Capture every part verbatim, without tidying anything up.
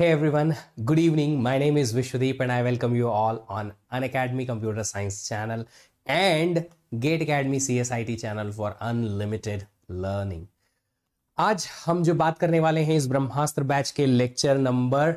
Hey everyone, good evening. My name is Vishvadeep and I welcome you all on Unacademy Computer Science channel and Gate Academy C S I T channel for unlimited learning. आज हम जो बात करने वाले हैं इस Brahmastra batch के lecture number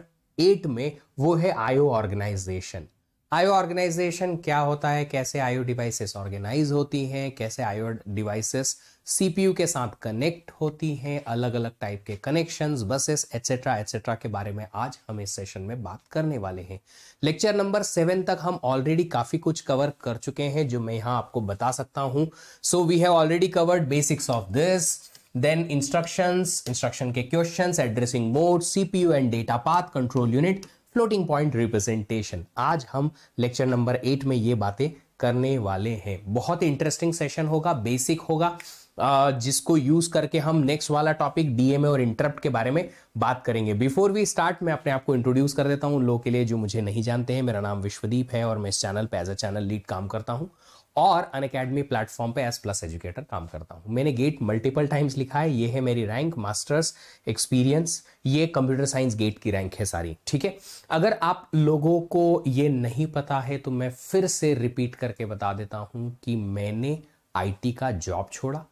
eight में वो है आईओ ऑर्गेनाइजेशन। आईओ ऑर्गेनाइजेशन क्या होता है, कैसे आईओ डिवाइसेस ऑर्गेनाइज होती हैं, कैसे आईओ डिवाइसेस सीपीयू के साथ कनेक्ट होती हैं, अलग अलग टाइप के कनेक्शंस, बसेस एटसेट्रा एटसेट्रा के बारे में आज हम इस सेशन में बात करने वाले हैं। लेक्चर नंबर सेवन तक हम ऑलरेडी काफ़ी कुछ कवर कर चुके हैं जो मैं यहाँ आपको बता सकता हूँ। So we have already covered basics of this, then instructions, instruction के questions, addressing mode, CPU and data path, control unit, floating point representation. आज हम लेक्चर नंबर एट में ये बातें करने वाले हैं। बहुत ही इंटरेस्टिंग सेशन होगा, बेसिक होगा, जिसको यूज करके हम नेक्स्ट वाला टॉपिक डीएमए और इंटरप्ट के बारे में बात करेंगे। बिफोर वी स्टार्ट मैं अपने आप को इंट्रोड्यूस कर देता हूं उन लोगों के लिए जो मुझे नहीं जानते हैं। मेरा नाम विश्वदीप है और मैं इस चैनल पे एज अ चैनल लीड काम करता हूं और अनअकैडमी प्लेटफॉर्म पे एज प्लस एजुकेटर काम करता हूं। मैंने गेट मल्टीपल टाइम्स लिखा है, ये है मेरी रैंक, मास्टर्स एक्सपीरियंस, ये कंप्यूटर साइंस गेट की रैंक है सारी, ठीक है। अगर आप लोगों को ये नहीं पता है तो मैं फिर से रिपीट करके बता देता हूं कि मैंने आईटी का जॉब छोड़ा,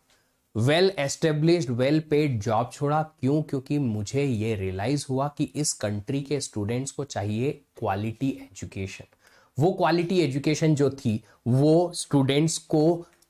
well established well paid job छोड़ा। क्यों? क्योंकि मुझे ये रियलाइज हुआ कि इस कंट्री के स्टूडेंट्स को चाहिए क्वालिटी एजुकेशन। वो क्वालिटी एजुकेशन जो थी वो स्टूडेंट्स को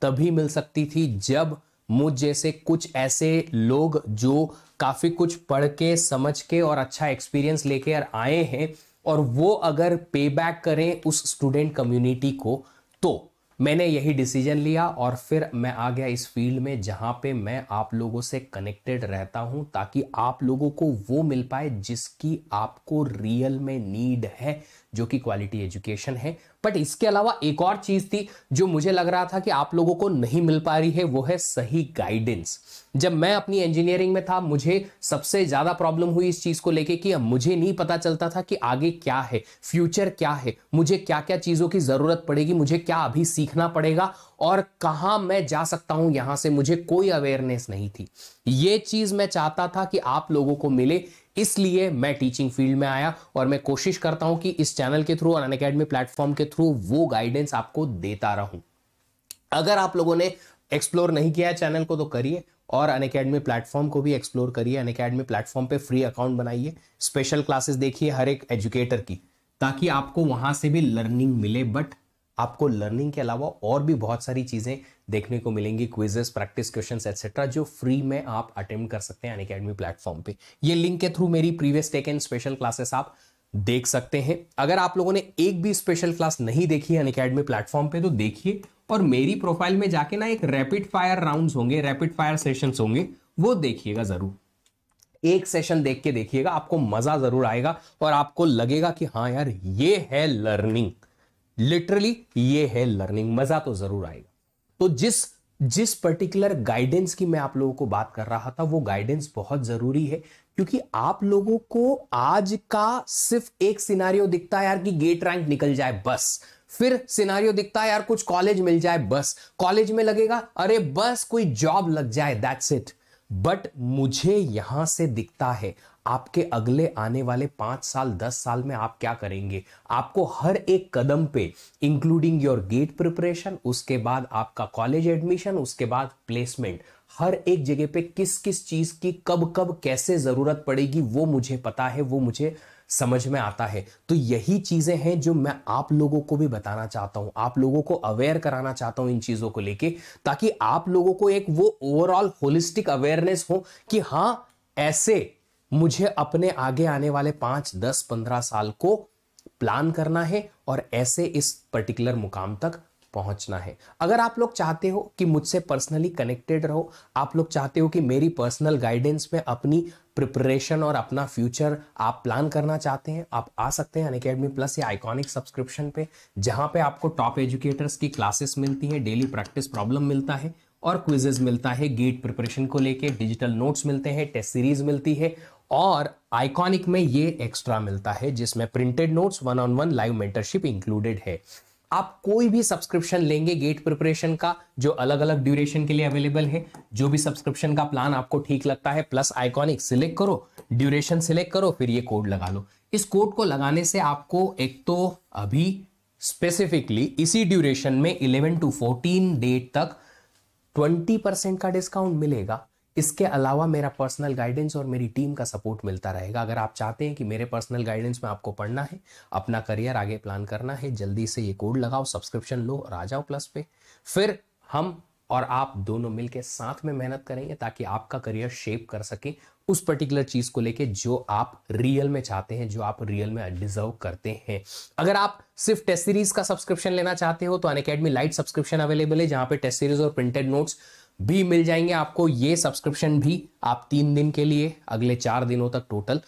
तभी मिल सकती थी जब मुझ जैसे कुछ ऐसे लोग जो काफ़ी कुछ पढ़ के, समझ के और अच्छा एक्सपीरियंस लेके आए हैं और वो अगर पे बैक करें उस स्टूडेंट कम्युनिटी को। तो मैंने यही डिसीजन लिया और फिर मैं आ गया इस फील्ड में जहाँ पे मैं आप लोगों से कनेक्टेड रहता हूँ ताकि आप लोगों को वो मिल पाए जिसकी आपको रियल में नीड है, जो कि क्वालिटी एजुकेशन है। बट इसके अलावा एक और चीज़ थी जो मुझे लग रहा था कि आप लोगों को नहीं मिल पा रही है, वो है सही गाइडेंस। जब मैं अपनी इंजीनियरिंग में था मुझे सबसे ज़्यादा प्रॉब्लम हुई इस चीज़ को लेके कि मुझे नहीं पता चलता था कि आगे क्या है, फ्यूचर क्या है, मुझे क्या क्या चीज़ों की ज़रूरत पड़ेगी, मुझे क्या अभी सीखना पड़ेगा और कहाँ मैं जा सकता हूँ यहाँ से, मुझे कोई अवेयरनेस नहीं थी। ये चीज़ मैं चाहता था कि आप लोगों को मिले, इसलिए मैं टीचिंग फील्ड में आया और मैं कोशिश करता हूं कि इस चैनल के थ्रू और अनअकैडमी प्लेटफॉर्म के थ्रू वो गाइडेंस आपको देता रहूं। अगर आप लोगों ने एक्सप्लोर नहीं किया है चैनल को तो करिए और अनअकैडमी प्लेटफॉर्म को भी एक्सप्लोर करिए। अनअकैडमी प्लेटफॉर्म पे फ्री अकाउंट बनाइए, स्पेशल क्लासेस देखिए हर एक एजुकेटर की, ताकि आपको वहां से भी लर्निंग मिले। बट आपको लर्निंग के अलावा और भी बहुत सारी चीज़ें देखने को मिलेंगी, क्विजेस, प्रैक्टिस क्वेश्चंस एटसेट्रा, जो फ्री में आप अटेम्प्ट कर सकते हैं अनअकैडमी प्लेटफॉर्म पे। ये लिंक के थ्रू मेरी प्रीवियस टेकन स्पेशल क्लासेस आप देख सकते हैं। अगर आप लोगों ने एक भी स्पेशल क्लास नहीं देखी है अनअकैडमी प्लेटफॉर्म पे तो देखिए, और मेरी प्रोफाइल में जाके ना एक रैपिड फायर राउंड होंगे, रैपिड फायर सेशंस होंगे, वो देखिएगा ज़रूर। एक सेशन देख के देखिएगा, आपको मज़ा ज़रूर आएगा और आपको लगेगा कि हाँ यार ये है लर्निंग, लिटरली ये है लर्निंग, मजा तो जरूर आएगा। तो जिस जिस पर्टिकुलर गाइडेंस की मैं आप लोगों को बात कर रहा था वो गाइडेंस बहुत जरूरी है, क्योंकि आप लोगों को आज का सिर्फ एक सिनारियो दिखता है यार कि गेट रैंक निकल जाए बस, फिर सिनारियो दिखता है यार कुछ कॉलेज मिल जाए बस, कॉलेज में लगेगा अरे बस कोई जॉब लग जाए, दैट्स इट। बट मुझे यहां से दिखता है आपके अगले आने वाले पांच साल दस साल में आप क्या करेंगे। आपको हर एक कदम पे, इंक्लूडिंग योर गेट प्रिपरेशन, उसके बाद आपका कॉलेज एडमिशन, उसके बाद प्लेसमेंट, हर एक जगह पे किस किस चीज की कब कब कैसे जरूरत पड़ेगी वो मुझे पता है, वो मुझे समझ में आता है। तो यही चीजें हैं जो मैं आप लोगों को भी बताना चाहता हूं, आप लोगों को अवेयर कराना चाहता हूं इन चीजों को लेके, ताकि आप लोगों को एक वो ओवरऑल होलिस्टिक अवेयरनेस हो कि हाँ ऐसे मुझे अपने आगे आने वाले पांच दस पंद्रह साल को प्लान करना है और ऐसे इस पर्टिकुलर मुकाम तक पहुंचना है। अगर आप लोग चाहते हो कि मुझसे पर्सनली कनेक्टेड रहो, आप लोग चाहते हो कि मेरी पर्सनल गाइडेंस में अपनी प्रिपरेशन और अपना फ्यूचर आप प्लान करना चाहते हैं, आप आ सकते हैं अनअकैडमी प्लस या आइकॉनिक सब्सक्रिप्शन पे, जहां पे आपको टॉप एजुकेटर्स की क्लासेस मिलती हैं, डेली प्रैक्टिस प्रॉब्लम मिलता है और क्विजेज मिलता है, गेट प्रिपरेशन को लेके डिजिटल नोट्स मिलते हैं, टेस्ट सीरीज मिलती है और आइकॉनिक में ये एक्स्ट्रा मिलता है जिसमें printed notes, one on one live mentorship included है। आप कोई भी सब्सक्रिप्शन लेंगे गेट प्रिपरेशन का, जो अलग अलग ड्यूरेशन के लिए अवेलेबल है, जो भी सब्सक्रिप्शन का प्लान आपको ठीक लगता है, प्लस आइकॉनिक सिलेक्ट करो, ड्यूरेशन सिलेक्ट करो, फिर ये कोड लगा लो। इस कोड को लगाने से आपको एक तो अभी स्पेसिफिकली इसी ड्यूरेशन में इलेवन टू फोर्टीन डेट तक ट्वेंटी परसेंट का डिस्काउंट मिलेगा। इसके अलावा मेरा पर्सनल गाइडेंस और मेरी टीम का सपोर्ट मिलता रहेगा। अगर आप चाहते हैं कि मेरे पर्सनल गाइडेंस में आपको पढ़ना है, अपना करियर आगे प्लान करना है, जल्दी से ये कोड लगाओ, सब्सक्रिप्शन लो और आ जाओ प्लस पे। फिर हम और आप दोनों मिलकर साथ में मेहनत करेंगे ताकि आपका करियर शेप कर सके उस पर्टिकुलर चीज को लेके जो आप रियल में चाहते हैं, जो आप रियल में डिजर्व करते हैं। अगर आप सिर्फ टेस्ट सीरीज का सब्सक्रिप्शन लेना चाहते हो तो अनअकैडमी लाइट सब्सक्रिप्शन अवेलेबल है, जहां पे टेस्ट सीरीज और प्रिंटेड नोट्स भी मिल जाएंगे आपको। ये सब्सक्रिप्शन भी आप तीन दिन के लिए अगले चार दिनों तक टोटल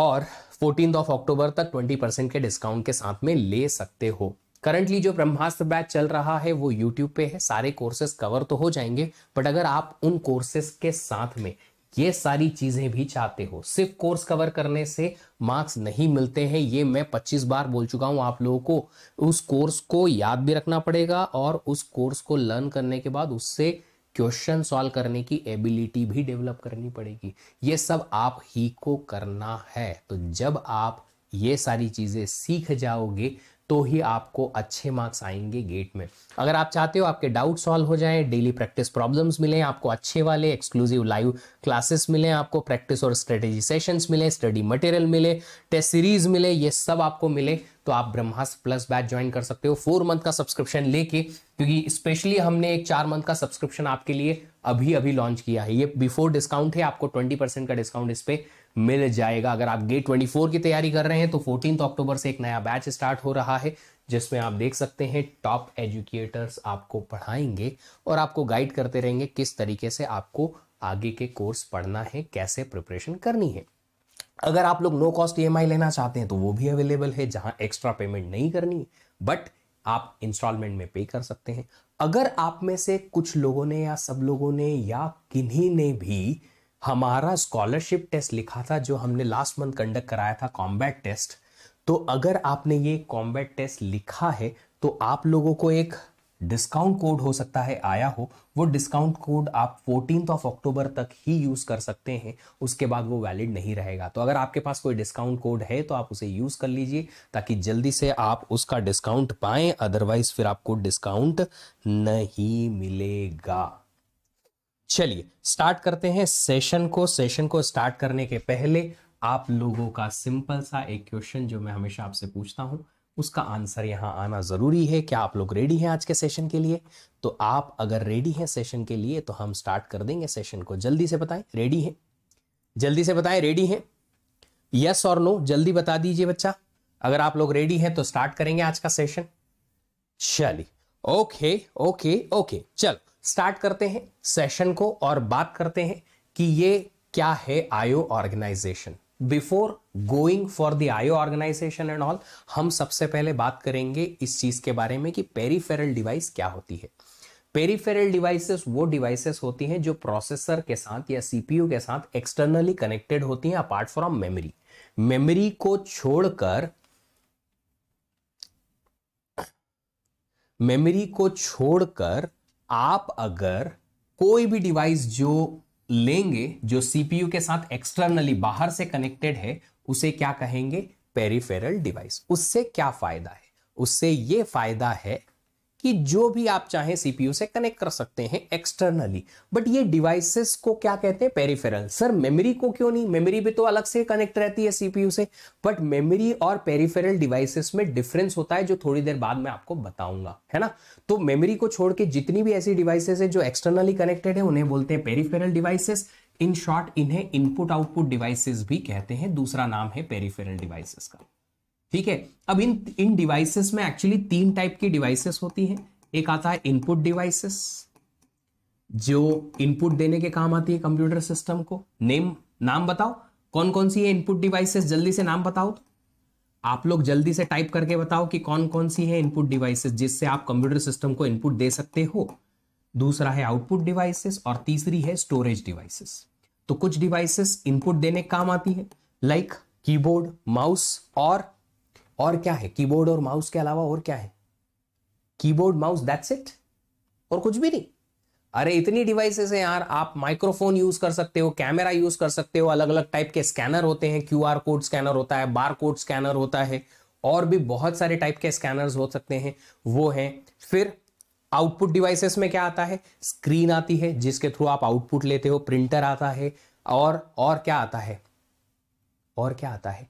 और फोर्टीन ऑफ अक्टूबर तक ट्वेंटी परसेंट के डिस्काउंट के साथ में ले सकते हो। करंटली जो ब्रह्मास्त्र बैच चल रहा है वो यूट्यूब पे है, सारे कोर्सेस कवर तो हो जाएंगे, बट अगर आप उन कोर्सेस के साथ में ये सारी चीजें भी चाहते हो, सिर्फ कोर्स कवर करने से मार्क्स नहीं मिलते हैं, ये मैं पच्चीस बार बोल चुका हूं आप लोगों को। उस कोर्स को याद भी रखना पड़ेगा और उस कोर्स को लर्न करने के बाद उससे क्वेश्चन सॉल्व करने की एबिलिटी भी डेवलप करनी पड़ेगी। ये सब आप ही को करना है। तो जब आप ये सारी चीजें सीख जाओगे तो ही आपको अच्छे मार्क्स आएंगे गेट में। अगर आप चाहते हो आपके डाउट सॉल्व हो जाए, डेली प्रैक्टिस प्रॉब्लम्स मिले आपको, अच्छे वाले एक्सक्लूसिव लाइव क्लासेस मिले आपको, प्रैक्टिस और स्ट्रेटेजी सेशंस मिले, स्टडी मटेरियल मिले, टेस्ट सीरीज मिले, ये सब आपको मिले, तो आप ब्रह्मास्त्र प्लस बैच ज्वाइन कर सकते हो फोर मंथ का सब्सक्रिप्शन लेके, क्योंकि स्पेशली हमने एक चार मंथ का सब्सक्रिप्शन आपके लिए अभी अभी लॉन्च किया है। ये बिफोर डिस्काउंट है, आपको ट्वेंटी परसेंट का डिस्काउंट इस पे मिल जाएगा। अगर आप गेट ट्वेंटी फोर की तैयारी कर रहे हैं तो फोर्टीन अक्टूबर से एक नया बैच स्टार्ट हो रहा है जिसमें आप देख सकते हैं टॉप एजुकेटर्स आपको पढ़ाएंगे और आपको गाइड करते रहेंगे किस तरीके से आपको आगे के कोर्स पढ़ना है, कैसे प्रिपरेशन करनी है। अगर आप लोग नो कॉस्ट ईएमआई लेना चाहते हैं तो वो भी अवेलेबल है, जहां एक्स्ट्रा पेमेंट नहीं करनी बट आप इंस्टॉलमेंट में पे कर सकते हैं। अगर आप में से कुछ लोगों ने या सब लोगों ने या किन्हीं ने भी हमारा स्कॉलरशिप टेस्ट लिखा था जो हमने लास्ट मंथ कंडक्ट कराया था, कॉम्बैट टेस्ट, तो अगर आपने ये कॉम्बैट टेस्ट लिखा है तो आप लोगों को एक डिस्काउंट कोड हो सकता है आया हो। वो डिस्काउंट कोड आप फोर्टीन ऑफ अक्टूबर तक ही यूज कर सकते हैं, उसके बाद वो वैलिड नहीं रहेगा। तो अगर आपके पास कोई डिस्काउंट कोड है तो आप उसे यूज कर लीजिए ताकि जल्दी से आप उसका डिस्काउंट पाएं, अदरवाइज फिर आपको डिस्काउंट नहीं मिलेगा। चलिए स्टार्ट करते हैं सेशन को। सेशन को स्टार्ट करने के पहले आप लोगों का सिंपल सा एक क्वेश्चन जो मैं हमेशा आपसे पूछता हूं, उसका आंसर यहां आना जरूरी है। क्या आप लोग रेडी हैं आज के सेशन के लिए? तो आप अगर रेडी हैं सेशन के लिए तो हम स्टार्ट कर देंगे सेशन को। जल्दी से बताएं रेडी हैं, जल्दी से बताएं रेडी हैं, यस और नो जल्दी बता दीजिए बच्चा। अगर आप लोग रेडी हैं तो स्टार्ट करेंगे आज का सेशन। चलिए ओके ओके ओके, चलो स्टार्ट करते हैं सेशन को और बात करते हैं कि ये क्या है IO organisation. Before going for the IO organisation and all, हम सबसे पहले बात करेंगे इस चीज के बारे में कि पेरिफेरल डिवाइस क्या होती है। पेरिफेरल डिवाइसेस वो डिवाइसेस होती हैं जो प्रोसेसर के साथ या सीपीयू के साथ एक्सटर्नली कनेक्टेड होती हैं, अपार्ट फ्रॉम मेमोरी। मेमोरी को छोड़कर मेमोरी को छोड़कर आप अगर कोई भी डिवाइस जो लेंगे जो सीपीयू के साथ एक्सटर्नली बाहर से कनेक्टेड है उसे क्या कहेंगे? Peripheral device. उससे क्या फायदा है? उससे ये फायदा है कि जो भी आप चाहें सीपीयू से कनेक्ट कर सकते हैं एक्सटर्नली, बट ये डिवाइसेस को क्या कहते हैं? पेरिफेरल। सर मेमोरी को क्यों नहीं? मेमोरी भी तो अलग से कनेक्ट रहती है सीपीयू से, बट मेमोरी और पेरिफेरल डिवाइसेस में डिफरेंस होता है जो थोड़ी देर बाद मैं आपको बताऊंगा, है ना। तो मेमोरी को छोड़ के जितनी भी ऐसी डिवाइसेस है जो एक्सटर्नली कनेक्टेड है उन्हें बोलते हैं पेरिफेरल डिवाइसेस। इन शॉर्ट इन्हें इनपुट आउटपुट डिवाइसेस भी कहते हैं, दूसरा नाम है पेरिफेरल डिवाइसेस का, ठीक है। अब इन इन डिवाइसेस में एक्चुअली तीन टाइप की डिवाइसेस होती हैं। एक आता है इनपुट डिवाइसेस जो इनपुट देने के काम आती है कंप्यूटर सिस्टम को। नेम नाम बताओ कौन कौन सी है इनपुट डिवाइसेस, जल्दी से नाम बताओ। तो आप लोग जल्दी से टाइप करके बताओ कि कौन कौन सी है इनपुट डिवाइसेस जिससे आप कंप्यूटर सिस्टम को इनपुट दे सकते हो। दूसरा है आउटपुट डिवाइसेस और तीसरी है स्टोरेज डिवाइसेस। तो कुछ डिवाइसेस इनपुट देने के काम आती है लाइक कीबोर्ड, माउस और और क्या है? कीबोर्ड और माउस के अलावा और क्या है? कीबोर्ड, माउस, दैट्स इट, और कुछ भी नहीं। अरे इतनी डिवाइसेस हैं यार, आप माइक्रोफोन यूज कर सकते हो, कैमरा यूज कर सकते हो, अलग अलग टाइप के स्कैनर होते हैं, क्यूआर कोड स्कैनर होता है, बार कोड स्कैनर होता है, और भी बहुत सारे टाइप के स्कैनर्स हो सकते हैं, वो हैं। फिर आउटपुट डिवाइसेस में क्या आता है, स्क्रीन आती है जिसके थ्रू आप आउटपुट लेते हो, प्रिंटर आता है, और और क्या आता है, और क्या आता है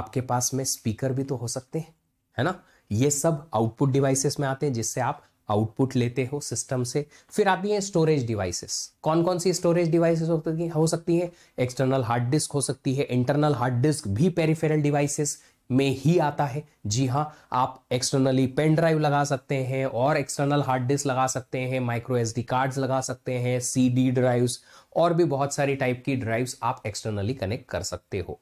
आपके पास में स्पीकर भी तो हो सकते हैं, है ना। ये सब आउटपुट डिवाइसेस में आते हैं जिससे आप आउटपुट लेते हो सिस्टम से। फिर आती हैं स्टोरेज डिवाइसेस। कौन कौन सी स्टोरेज डिवाइसेस हो सकती हैं, एक्सटर्नल हार्ड डिस्क हो सकती है, इंटरनल हार्ड डिस्क भी पेरिफेरल डिवाइसेस में ही आता है। जी हाँ, आप एक्सटर्नली पेन ड्राइव लगा सकते हैं और एक्सटर्नल हार्ड डिस्क लगा सकते हैं, माइक्रो एसडी कार्ड्स लगा सकते हैं, सीडी ड्राइव्स, और भी बहुत सारी टाइप की ड्राइव्स आप एक्सटर्नली कनेक्ट कर सकते हो,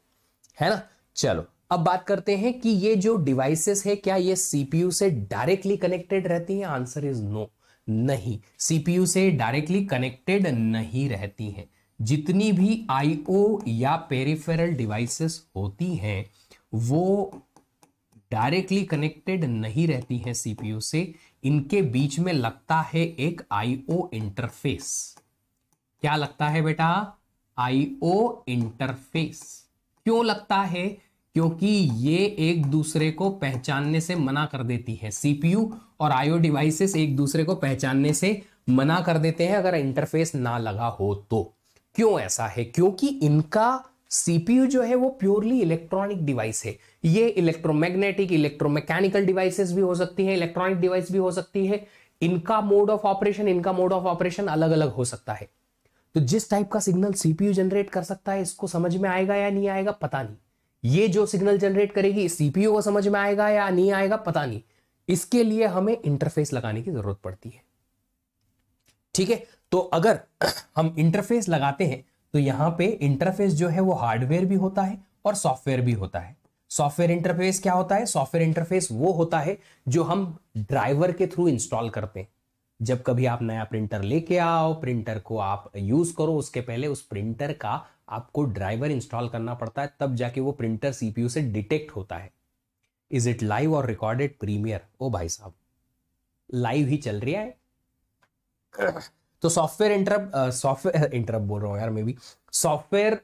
है ना। चलो अब बात करते हैं कि ये जो डिवाइसेस है क्या ये सीपीयू से डायरेक्टली कनेक्टेड रहती हैं। आंसर इज नो, नहीं, सीपीयू से डायरेक्टली कनेक्टेड नहीं रहती हैं। जितनी भी आईओ या पेरिफेरल डिवाइसेस होती हैं वो डायरेक्टली कनेक्टेड नहीं रहती हैं सीपीयू से। इनके बीच में लगता है एक आईओ इंटरफेस। क्या लगता है बेटा, आईओ इंटरफेस। क्यों लगता है, क्योंकि ये एक दूसरे को पहचानने से मना कर देती है। सीपीयू और आईओ डिवाइसेस एक दूसरे को पहचानने से मना कर देते हैं अगर इंटरफेस ना लगा हो तो। क्यों ऐसा है, क्योंकि इनका सीपीयू जो है वो प्योरली इलेक्ट्रॉनिक डिवाइस है। ये इलेक्ट्रोमैग्नेटिक, इलेक्ट्रोमैकेनिकल डिवाइसेस भी हो सकती है, इलेक्ट्रॉनिक डिवाइस भी हो सकती है। इनका मोड ऑफ ऑपरेशन इनका मोड ऑफ ऑपरेशन अलग अलग हो सकता है। तो जिस टाइप का सिग्नल सीपीयू जनरेट कर सकता है, इसको समझ में आएगा या नहीं आएगा पता नहीं। ये जो सिग्नल जनरेट करेगी, सीपीयू को समझ में आएगा या नहीं आएगा पता नहीं। इसके लिए हमें इंटरफेस लगाने की जरूरत पड़ती है, ठीक है। तो अगर हम इंटरफेस लगाते हैं तो यहाँ पे इंटरफेस जो है वो हार्डवेयर भी होता है और सॉफ्टवेयर भी होता है। सॉफ्टवेयर इंटरफेस क्या होता है, सॉफ्टवेयर इंटरफेस वो होता है जो हम ड्राइवर के थ्रू इंस्टॉल करते हैं। जब कभी आप नया प्रिंटर लेके आओ, प्रिंटर को आप यूज करो, उसके पहले उस प्रिंटर का आपको ड्राइवर इंस्टॉल करना पड़ता है, तब जाके वो प्रिंटर सीपीयू से डिटेक्ट होता है। इज इट लाइव और रिकॉर्डेड प्रीमियर। ओ भाई साहब, लाइव ही चल रहा है। तो सॉफ्टवेयर इंटरप्ट सॉफ्टवेयर इंटरप्ट बोल रहा हूँ यार मैं भी। सॉफ्टवेयर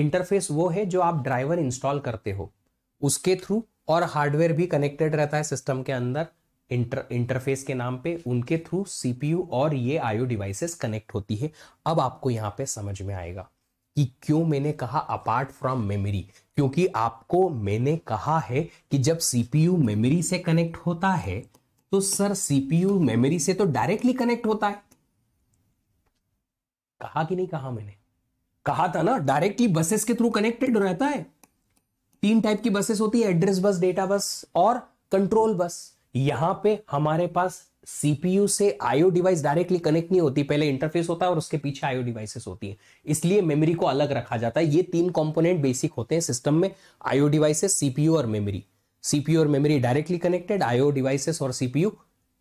इंटरफेस वो है जो आप ड्राइवर इंस्टॉल करते हो उसके थ्रू, और हार्डवेयर भी कनेक्टेड रहता है सिस्टम के अंदर इंटर इंटरफेस के नाम पे, उनके थ्रू सीपीयू और ये आईओ डिवाइसेस कनेक्ट होती है। अब आपको यहाँ पे समझ में आएगा कि क्यों मैंने कहा अपार्ट फ्रॉम मेमोरी, क्योंकि आपको मैंने कहा है कि जब सीपीयू मेमोरी से कनेक्ट होता है तो सर सीपीयू मेमोरी से तो डायरेक्टली कनेक्ट होता है। कहा कि नहीं कहा, मैंने कहा था ना, डायरेक्टली बसेस के थ्रू कनेक्टेड रहता है। तीन टाइप की बसेस होती है, एड्रेस बस, डेटा बस और कंट्रोल बस। यहां पे हमारे पास सीपीयू से आईओ डिवाइस डायरेक्टली कनेक्ट नहीं होती, पहले इंटरफेस होता है और उसके पीछे आईओ डिवाइसेस होती है, इसलिए मेमोरी को अलग रखा जाता है। ये तीन कंपोनेंट बेसिक होते हैं सिस्टम में, आईओ डिवाइसेस, सीपीयू और मेमोरी। सीपीयू और memory directly connected, IO devices और सीपीयू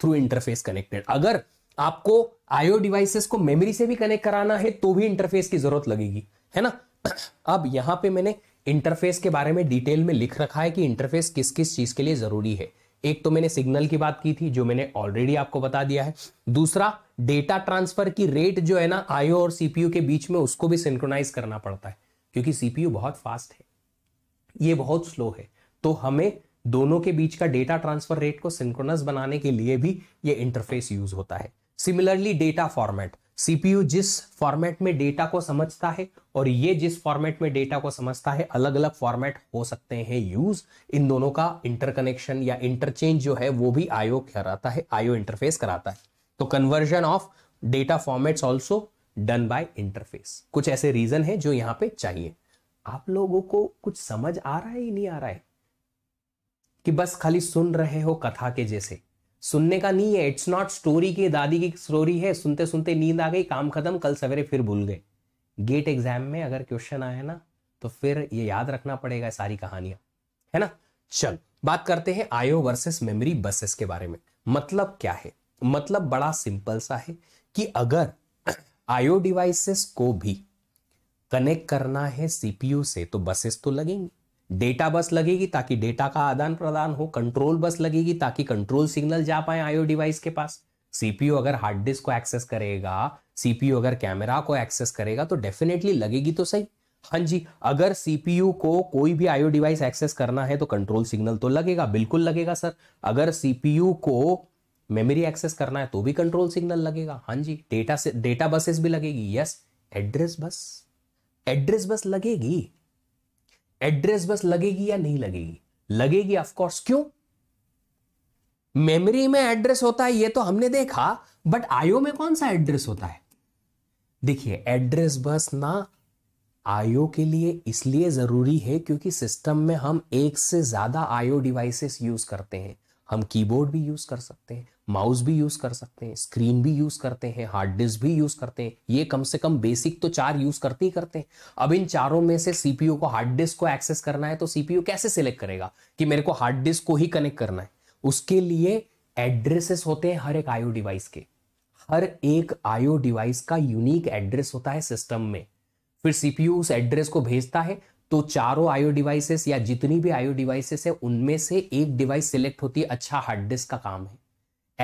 थ्रू इंटरफेस कनेक्टेड। अगर आपको आईओ डिवाइसेस को मेमोरी से भी कनेक्ट कराना है तो भी इंटरफेस की जरूरत लगेगी, है ना। अब यहां पे मैंने इंटरफेस के बारे में डिटेल में लिख रखा है कि इंटरफेस किस किस चीज के लिए जरूरी है। एक तो मैंने सिग्नल की बात की थी जो मैंने ऑलरेडी आपको बता दिया है। दूसरा, डेटा ट्रांसफर की रेट जो है ना आईओ और सीपीयू के बीच में, उसको भी सिंक्रोनाइज करना पड़ता है, क्योंकि सीपीयू बहुत फास्ट है, ये बहुत स्लो है, तो हमें दोनों के बीच का डेटा ट्रांसफर रेट को सिंक्रोनस बनाने के लिए भी ये इंटरफेस यूज होता है। सिमिलरली डेटा फॉर्मेट, सीपीयू जिस फॉर्मेट में डेटा को समझता है और ये जिस फॉर्मेट में डेटा को समझता है, अलग अलग फॉर्मेट हो सकते हैं यूज। इन दोनों का इंटरकनेक्शन या इंटरचेंज जो है वो भी आईओ कराता है, आईओ इंटरफेस कराता है। तो conversion of data formats also done by interface. कुछ ऐसे रीजन है जो यहाँ पे चाहिए। आप लोगों को कुछ समझ आ रहा है या नहीं आ रहा है, कि बस खाली सुन रहे हो कथा के जैसे। सुनने का नहीं है, इट्स नॉट स्टोरी की दादी की स्टोरी है, सुनते सुनते नींद आ गई, काम खत्म, कल सवेरे फिर भूल गए। गेट एग्जाम में अगर क्वेश्चन आया ना तो फिर ये याद रखना पड़ेगा सारी कहानियां, है ना। चल बात करते हैं आईओ वर्सेस मेमोरी बसेस के बारे में। मतलब क्या है, मतलब बड़ा सिंपल सा है कि अगर आईओ डिवाइसेस को भी कनेक्ट करना है सीपीयू से तो बसेस तो लगेंगी। डेटा बस लगेगी ताकि डेटा का आदान प्रदान हो, कंट्रोल बस लगेगी ताकि कंट्रोल सिग्नल जा पाए आईओ डिवाइस के पास, सीपीयू अगर हार्ड डिस्क को एक्सेस करेगा, सीपीयू अगर कैमरा को एक्सेस करेगा तो डेफिनेटली लगेगी तो सही। हाँ जी, अगर सीपीयू को कोई भी आईओ डिवाइस एक्सेस करना है तो कंट्रोल सिग्नल तो लगेगा, बिल्कुल लगेगा सर। अगर सीपीयू को मेमोरी एक्सेस करना है तो भी कंट्रोल सिग्नल लगेगा। हाँ जी, डेटा से डेटा बसेस भी लगेगी, yes. Address bus, address bus लगेगी। एड्रेस बस लगेगी या नहीं लगेगी? लगेगी ऑफ कोर्स। क्यों? मेमोरी में एड्रेस होता है ये तो हमने देखा, बट आईओ में कौन सा एड्रेस होता है? देखिए, एड्रेस बस ना आईओ के लिए इसलिए जरूरी है क्योंकि सिस्टम में हम एक से ज्यादा आईओ डिवाइसेस यूज करते हैं। हम कीबोर्ड भी यूज कर सकते हैं, माउस भी यूज कर सकते हैं, स्क्रीन भी यूज करते हैं, हार्ड डिस्क भी यूज करते हैं। ये कम से कम बेसिक तो चार यूज करते ही करते हैं। अब इन चारों में से सीपीयू को हार्ड डिस्क को एक्सेस करना है तो सीपीयू कैसे सिलेक्ट करेगा कि मेरे को हार्ड डिस्क को ही कनेक्ट करना है? उसके लिए एड्रेसेस होते हैं हर एक आईओ डिवाइस के। हर एक आईओ डिवाइस का यूनिक एड्रेस होता है सिस्टम में। फिर सीपीयू उस एड्रेस को भेजता है तो चारों आईओ डिवाइसेस या जितनी भी आईओ डिवाइसेस है उनमें से एक डिवाइस सिलेक्ट होती है। अच्छा, हार्ड डिस्क का काम है।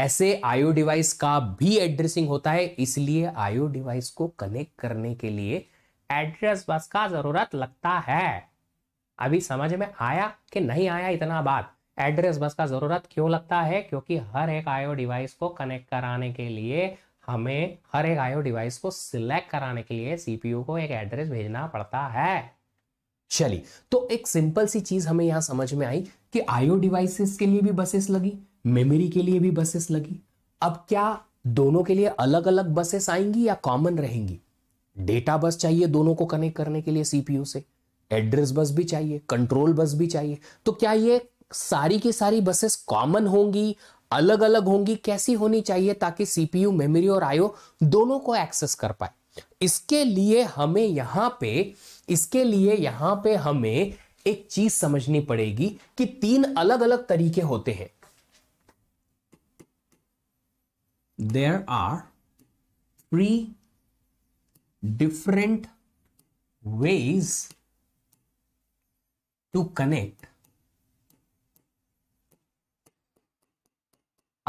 ऐसे आईओ डिवाइस का भी एड्रेसिंग होता है, इसलिए आईओ डिवाइस को कनेक्ट करने के लिए एड्रेस बस का जरूरत लगता है। अभी समझ में आया कि नहीं आया इतना बात? एड्रेस बस का जरूरत क्यों लगता है? क्योंकि हर एक आईओ डिवाइस को कनेक्ट कराने के लिए हमें हर एक आईओ डिवाइस को सिलेक्ट कराने के लिए सीपीयू को एक एड्रेस भेजना पड़ता है। चलिए, तो एक सिंपल सी चीज हमें यहां समझ में आई कि आईओ डिवाइसेस के लिए भी बसेस लगी, मेमोरी के लिए भी बसेस लगी। अब क्या दोनों के लिए अलग अलग बसेस आएंगी या कॉमन रहेंगी? डेटा बस चाहिए दोनों को कनेक्ट करने के लिए सीपीयू से, एड्रेस बस भी चाहिए, कंट्रोल बस भी चाहिए। तो क्या ये सारी की सारी बसेस कॉमन होंगी, अलग अलग होंगी, कैसी होनी चाहिए ताकि सीपीयू, मेमोरी और आईओ दोनों को एक्सेस कर पाए? इसके लिए हमें यहां पे इसके लिए यहां पे हमें एक चीज समझनी पड़ेगी कि तीन अलग अलग तरीके होते हैं। There are three different ways to connect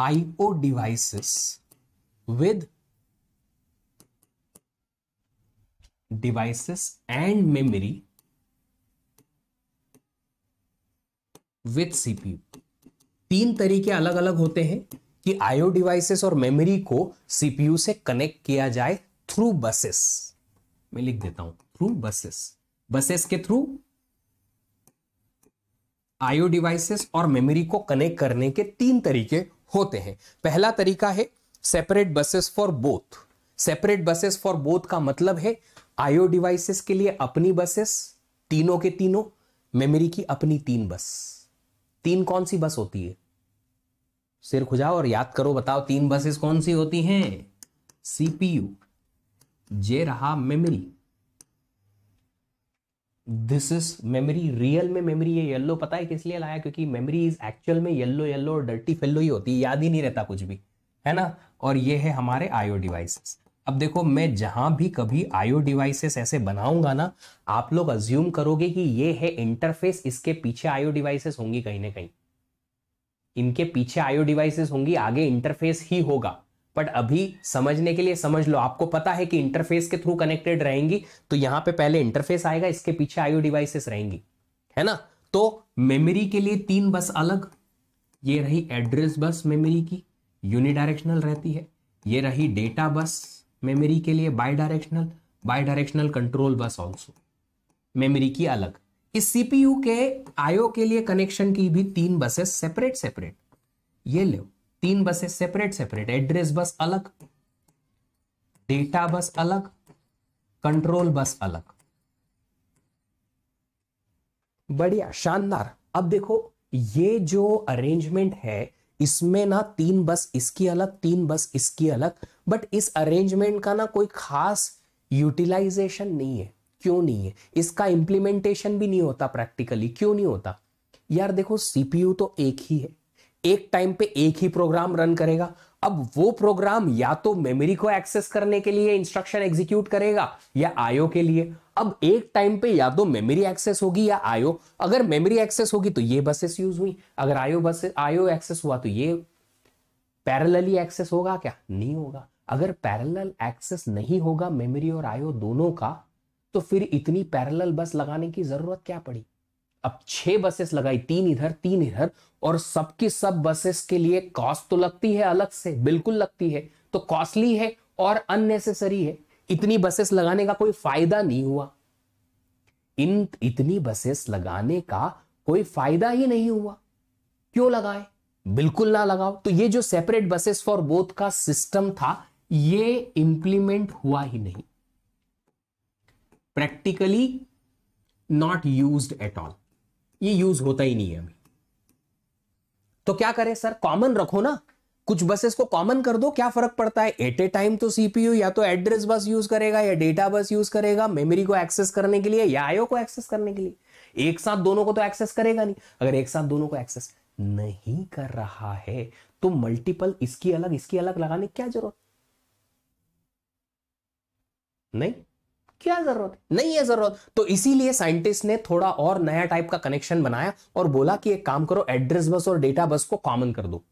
I O devices with devices and memory with C P U. तीन तरीके अलग अलग होते हैं कि I O devices और memory को C P U से कनेक्ट किया जाए थ्रू बसेस। मैं लिख देता हूं थ्रू बसेस। बसेस के थ्रू I O devices और memory को कनेक्ट करने के तीन तरीके होते हैं। पहला तरीका है separate buses for both. Separate buses for both का मतलब है आईओ डिवाइसेस के लिए अपनी बसेस तीनों के तीनों, मेमोरी की अपनी तीन बस। तीन कौन सी बस होती है? सिर खुजाओ और याद करो, बताओ तीन बसेस कौन सी होती हैं? सीपीयू, जे रहा memory, this is memory. Real में मेमोरी ये येलो पता है किस लिए लाया? क्योंकि मेमोरी इज एक्चुअल में येलो येलो और डर्टी फेलो ही होती है, याद ही नहीं रहता कुछ भी, है ना। और ये है हमारे आईओ डिवाइसेस। अब देखो, मैं जहां भी कभी आईओ डिवाइसेस ऐसे बनाऊंगा ना, आप लोग अज्यूम करोगे कि ये है इंटरफेस, इसके पीछे आईओ डिवाइसेस होंगी, कहीं ना कहीं इनके पीछे आईओ डिवाइसेस होंगी, आगे इंटरफेस ही होगा। बट अभी समझने के लिए समझ लो, आपको पता है कि इंटरफेस के थ्रू कनेक्टेड रहेंगी तो यहां पे पहले इंटरफेस आएगा, इसके पीछे आईओ डिवाइसेस रहेंगी, है ना। तो मेमोरी के लिए तीन बस अलग। ये रही एड्रेस बस मेमोरी की, यूनिडायरेक्शनल रहती है। ये रही डेटा बस मेमोरी के लिए, bidirectional. Bidirectional control bus also memory की अलग। इस सीपीयू के आईओ के लिए कनेक्शन की भी तीन बसेस सेपरेट सेपरेट। ये लो, तीन buses separate separate. Address bus अलग, डेटा बस अलग, कंट्रोल बस अलग। बढ़िया, शानदार। अब देखो, ये जो अरेंजमेंट है इसमें ना तीन बस इसकी अलग, तीन बस इसकी अलग, बट इस अरेंजमेंट का ना कोई खास यूटिलाइजेशन नहीं है। क्यों नहीं है? इसका इंप्लीमेंटेशन भी नहीं होता प्रैक्टिकली। क्यों नहीं होता? यार देखो, सीपीयू तो एक ही है, एक टाइम पे एक ही प्रोग्राम रन करेगा। अब वो प्रोग्राम या तो मेमोरी को एक्सेस करने के लिए इंस्ट्रक्शन एग्जीक्यूट करेगा या आईओ के लिए। अब एक टाइम पे या तो मेमोरी एक्सेस होगी या आईओ। अगर मेमोरी एक्सेस होगी तो ये बसेस यूज हुई, अगर आईओ बसेस आईओ एक्सेस हुआ तो ये पैरेलली एक्सेस होगा क्या? नहीं होगा। अगर पैरेलल एक्सेस नहीं होगा मेमोरी और आईओ दोनों का, तो फिर इतनी पैरेलल बस लगाने की जरूरत क्या पड़ी? अब छह बसेस लगाई, तीन इधर तीन इधर, और सबकी सब बसेस के लिए कॉस्ट तो लगती है अलग से, बिल्कुल लगती है, तो कॉस्टली है और अननेसेसरी है। इतनी बसेस लगाने का कोई फायदा नहीं हुआ, इन इतनी बसेस लगाने का कोई फायदा ही नहीं हुआ। क्यों लगाए? बिल्कुल ना लगाओ। तो ये जो सेपरेट बसेस फॉर बोथ का सिस्टम था, ये इंप्लीमेंट हुआ ही नहीं, practically not used at all, ये यूज होता ही नहीं है अभी। तो क्या करें सर? कॉमन रखो ना, कुछ बसेस को कॉमन कर दो, क्या फर्क पड़ता है? एट ए टाइम तो सीपीयू या तो एड्रेस बस यूज करेगा या डेटा बस यूज करेगा मेमोरी को एक्सेस करने के लिए या आईओ को एक्सेस करने के लिए, एक साथ दोनों को तो एक्सेस करेगा नहीं। अगर एक साथ दोनों को एक्सेस नहीं कर रहा है तो मल्टीपल इसकी अलग इसकी अलग लगाने की क्या जरूरत? नहीं, क्या जरूरत नहीं है जरूरत। तो इसीलिए साइंटिस्ट ने थोड़ा और नया टाइप का कनेक्शन बनाया और बोला कि एक काम करो, एड्रेस बस और डेटा बस को कॉमन कर दो,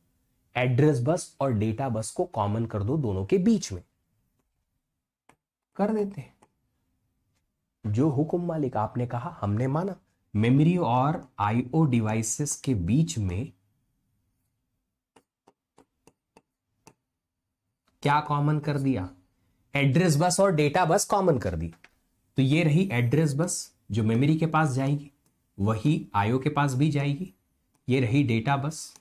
एड्रेस बस और डेटा बस को कॉमन कर दो, दोनों के बीच में कर देते हैं। जो हुकुम मालिक, आपने कहा हमने माना। मेमोरी और आईओ डिवाइसेस के बीच में क्या कॉमन कर दिया? एड्रेस बस और डेटा बस कॉमन कर दी। तो ये रही एड्रेस बस जो मेमोरी के पास जाएगी, वही आईओ के पास भी जाएगी। ये रही डेटा बस,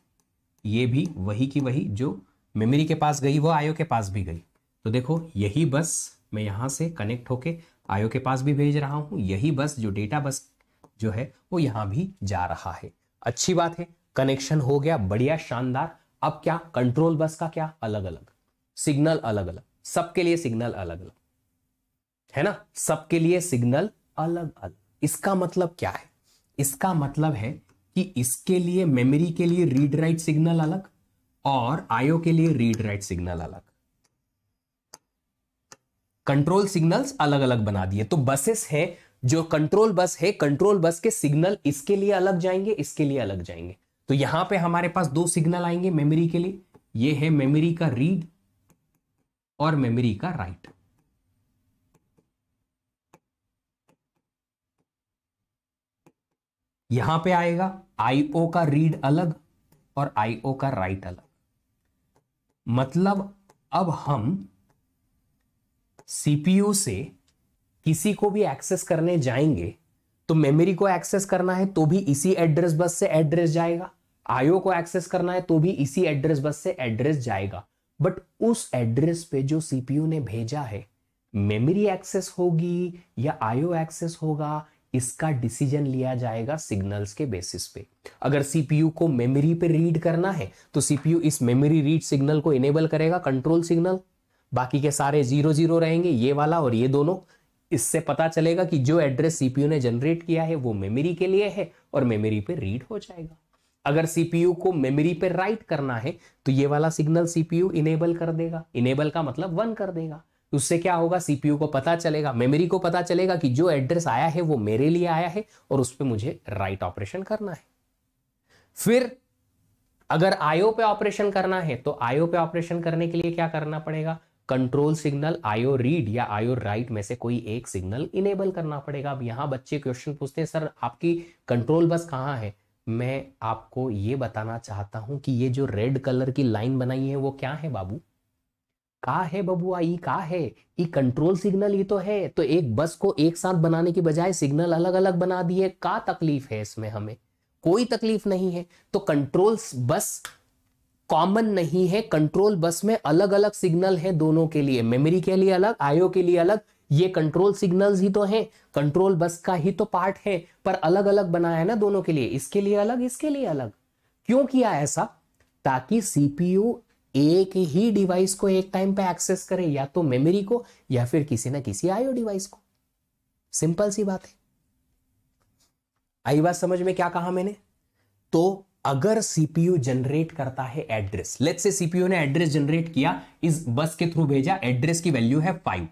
ये भी वही की वही, जो मेमोरी के पास गई वो आईओ के पास भी गई। तो देखो यही बस मैं यहाँ से कनेक्ट होके आईओ के पास भी भेज रहा हूँ, यही बस जो डेटा बस जो है वो यहाँ भी जा रहा है। अच्छी बात है, कनेक्शन हो गया, बढ़िया शानदार। अब क्या कंट्रोल बस का क्या? अलग अलग सिग्नल, अलग अलग सबके लिए सिग्नल अलग अलग है ना, सबके लिए सिग्नल अलग अलग। इसका मतलब क्या है? इसका मतलब है कि इसके लिए मेमोरी के लिए रीड राइट सिग्नल अलग और आईओ के लिए रीड राइट सिग्नल अलग, कंट्रोल सिग्नल्स अलग अलग बना दिए। तो बसेस है, जो कंट्रोल बस है, कंट्रोल बस के सिग्नल इसके लिए अलग जाएंगे, इसके लिए अलग जाएंगे। तो यहां पे हमारे पास दो सिग्नल आएंगे मेमोरी के लिए, ये है मेमोरी का रीड और मेमोरी का राइट। यहां पे आएगा आईओ का रीड अलग और आईओ का राइट अलग। मतलब अब हम सीपीयू से किसी को भी एक्सेस करने जाएंगे तो मेमोरी को एक्सेस करना है तो भी इसी एड्रेस बस से एड्रेस जाएगा, आईओ को एक्सेस करना है तो भी इसी एड्रेस बस से एड्रेस जाएगा। बट उस एड्रेस पे जो सीपीयू ने भेजा है, मेमोरी एक्सेस होगी या आईओ एक्सेस होगा, इसका डिसीजन लिया जाएगा सिग्नल्स के बेसिस पे। अगर सीपीयू को मेमोरी पे रीड करना है तो सीपीयू इस मेमोरी रीड सिग्नल को इनेबल करेगा, कंट्रोल सिग्नल, बाकी के सारे जीरो जीरो रहेंगे, ये वाला और ये दोनों। इससे पता चलेगा कि जो एड्रेस सीपीयू ने जनरेट किया है वो मेमोरी के लिए है और मेमोरी पे रीड हो जाएगा। अगर सीपीयू को मेमोरी पे राइट करना है तो ये वाला सिग्नल सीपीयू इनेबल कर देगा, इनेबल का मतलब वन कर देगा। उससे क्या होगा? सीपीयू को पता चलेगा, मेमोरी को पता चलेगा कि जो एड्रेस आया है वो मेरे लिए आया है और उस पर मुझे राइट ऑपरेशन करना है। फिर अगर आईओ पे ऑपरेशन करना है तो आईओ पे ऑपरेशन करने के लिए क्या करना पड़ेगा? कंट्रोल सिग्नल आईओ रीड या आईओ राइट में से कोई एक सिग्नल इनेबल करना पड़ेगा। अब यहाँ बच्चे क्वेश्चन पूछते हैं, सर आपकी कंट्रोल बस कहाँ है? मैं आपको ये बताना चाहता हूं कि ये जो रेड कलर की लाइन बनाई है वो क्या है बाबू? का है बबुआ? ई का है? ई कंट्रोल सिग्नल ही तो है। तो एक बस को एक साथ बनाने की बजाय सिग्नल अलग अलग बना दिए, का तकलीफ है इसमें? हमें कोई तकलीफ नहीं है। तो कंट्रोल बस कॉमन नहीं है, कंट्रोल बस में अलग अलग सिग्नल है दोनों के लिए, मेमोरी के लिए अलग, आईओ के लिए अलग। ये कंट्रोल सिग्नल्स ही तो हैं, कंट्रोल बस का ही तो पार्ट है, पर अलग अलग बनाया है ना दोनों के लिए, इसके लिए अलग इसके लिए अलग। क्यों किया ऐसा? ताकि सीपीयू एक ही डिवाइस को एक टाइम पे एक्सेस करे, या तो मेमोरी को या फिर किसी ना किसी आईओ डिवाइस को। सिंपल सी बात है। आई बात समझ में क्या कहा मैंने? तो अगर सीपीयू जनरेट करता है एड्रेस, लेट्स से सीपीयू ने एड्रेस जनरेट किया, इस बस के थ्रू भेजा, एड्रेस की वैल्यू है फाइव।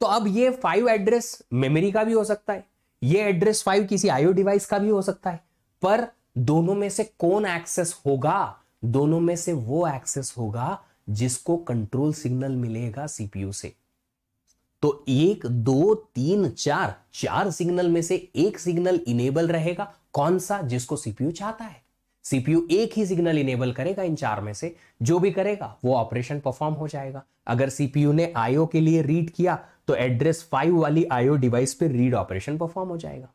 तो अब ये फाइव एड्रेस मेमोरी का भी हो सकता है, ये एड्रेस फाइव किसी आईओ डिवाइस का भी हो सकता है, पर दोनों में से कौन एक्सेस होगा दोनों में से वो एक्सेस होगा जिसको कंट्रोल सिग्नल मिलेगा सीपीयू से। तो एक दो तीन चार चार सिग्नल में से एक सिग्नल इनेबल रहेगा, कौन सा? जिसको सीपीयू चाहता है। सीपीयू एक ही सिग्नल इनेबल करेगा इन चार में से, जो भी करेगा वो ऑपरेशन परफॉर्म हो जाएगा। अगर सीपीयू ने आईओ के लिए रीड किया तो एड्रेस फाइव वाली आईओ डिवाइस पे रीड ऑपरेशन परफॉर्म हो जाएगा।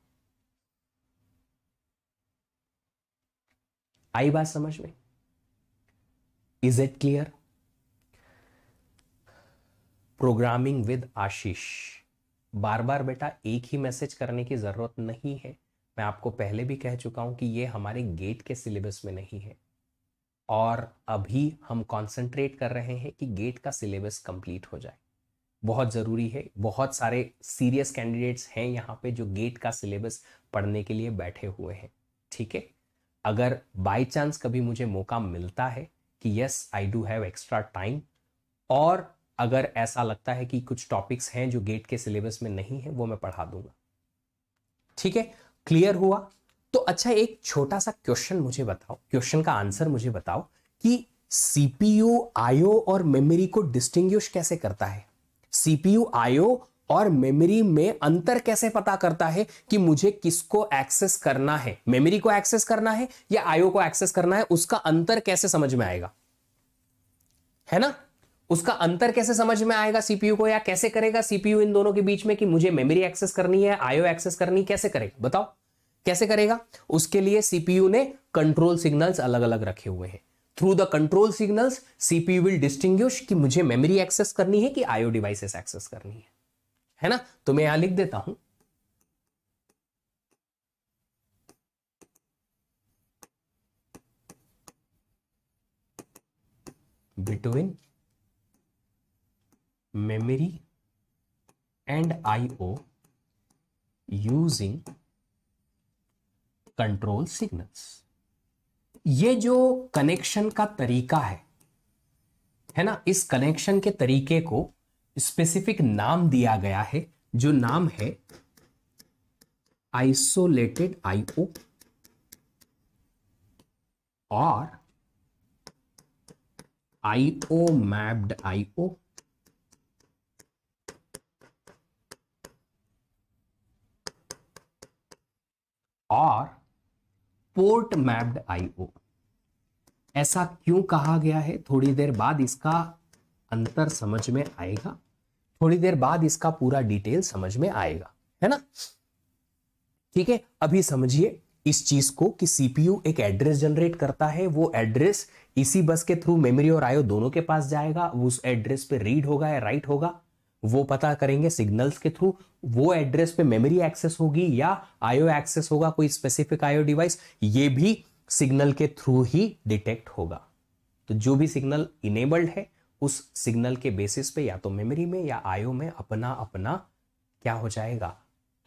आई बात समझ में? Is it clear? Programming with Ashish, बार बार बेटा एक ही मैसेज करने की जरूरत नहीं है। मैं आपको पहले भी कह चुका हूं कि ये हमारे गेट के सिलेबस में नहीं है और अभी हम कंसंट्रेट कर रहे हैं कि गेट का सिलेबस कंप्लीट हो जाए। बहुत ज़रूरी है, बहुत सारे सीरियस कैंडिडेट्स हैं यहाँ पे जो गेट का सिलेबस पढ़ने के लिए बैठे हुए हैं। ठीक है, अगर बाय चांस कभी मुझे मौका मिलता है कि yes I do have extra time, और अगर ऐसा लगता है कि कुछ टॉपिक्स हैं जो गेट के सिलेबस में नहीं है, वो मैं पढ़ा दूंगा। ठीक है, क्लियर हुआ? तो अच्छा, एक छोटा सा क्वेश्चन मुझे बताओ, क्वेश्चन का आंसर मुझे बताओ कि सीपीयू आईओ और मेमोरी को डिस्टिंग्विश कैसे करता है? सीपीयू आईओ और मेमोरी में अंतर कैसे पता करता है कि मुझे किसको एक्सेस करना है, मेमोरी को एक्सेस करना है या आईओ को एक्सेस करना है? उसका अंतर कैसे समझ में आएगा, है ना? उसका अंतर कैसे समझ में आएगा सीपीयू को, या कैसे करेगा सीपीयू इन दोनों के बीच में कि मुझे मेमोरी एक्सेस करनी है, आईओ एक्सेस करनी, कैसे करेगा? बताओ कैसे करेगा? उसके लिए सीपीयू ने कंट्रोल सिग्नल्स अलग अलग रखे हुए हैं। Through the control signals CPU will distinguish कि मुझे मेमोरी एक्सेस करनी है कि आईओ डिवाइसेस एक्सेस करनी है, है ना? तो मैं यहां लिख देता हूं between memory and I O using control signals। ये जो कनेक्शन का तरीका है, है ना, इस कनेक्शन के तरीके को स्पेसिफिक नाम दिया गया है, जो नाम है आइसोलेटेड I O और I O mapped I O और पोर्ट मैप्ड आईओ। ऐसा क्यों कहा गया है, थोड़ी देर बाद इसका अंतर समझ में आएगा, थोड़ी देर बाद इसका पूरा डिटेल समझ में आएगा, है ना? ठीक है, अभी समझिए इस चीज को कि सीपीयू एक एड्रेस जनरेट करता है, वो एड्रेस इसी बस के थ्रू मेमोरी और आईओ दोनों के पास जाएगा। उस एड्रेस पे रीड होगा या राइट होगा वो पता करेंगे सिग्नल्स के थ्रू। वो एड्रेस पे मेमोरी एक्सेस होगी या आईओ एक्सेस होगा, कोई स्पेसिफिक आईओ डिवाइस, ये भी सिग्नल के थ्रू ही डिटेक्ट होगा। तो जो भी सिग्नल इनेबल्ड है उस सिग्नल के बेसिस पे या तो मेमोरी में या आईओ में अपना अपना क्या हो जाएगा,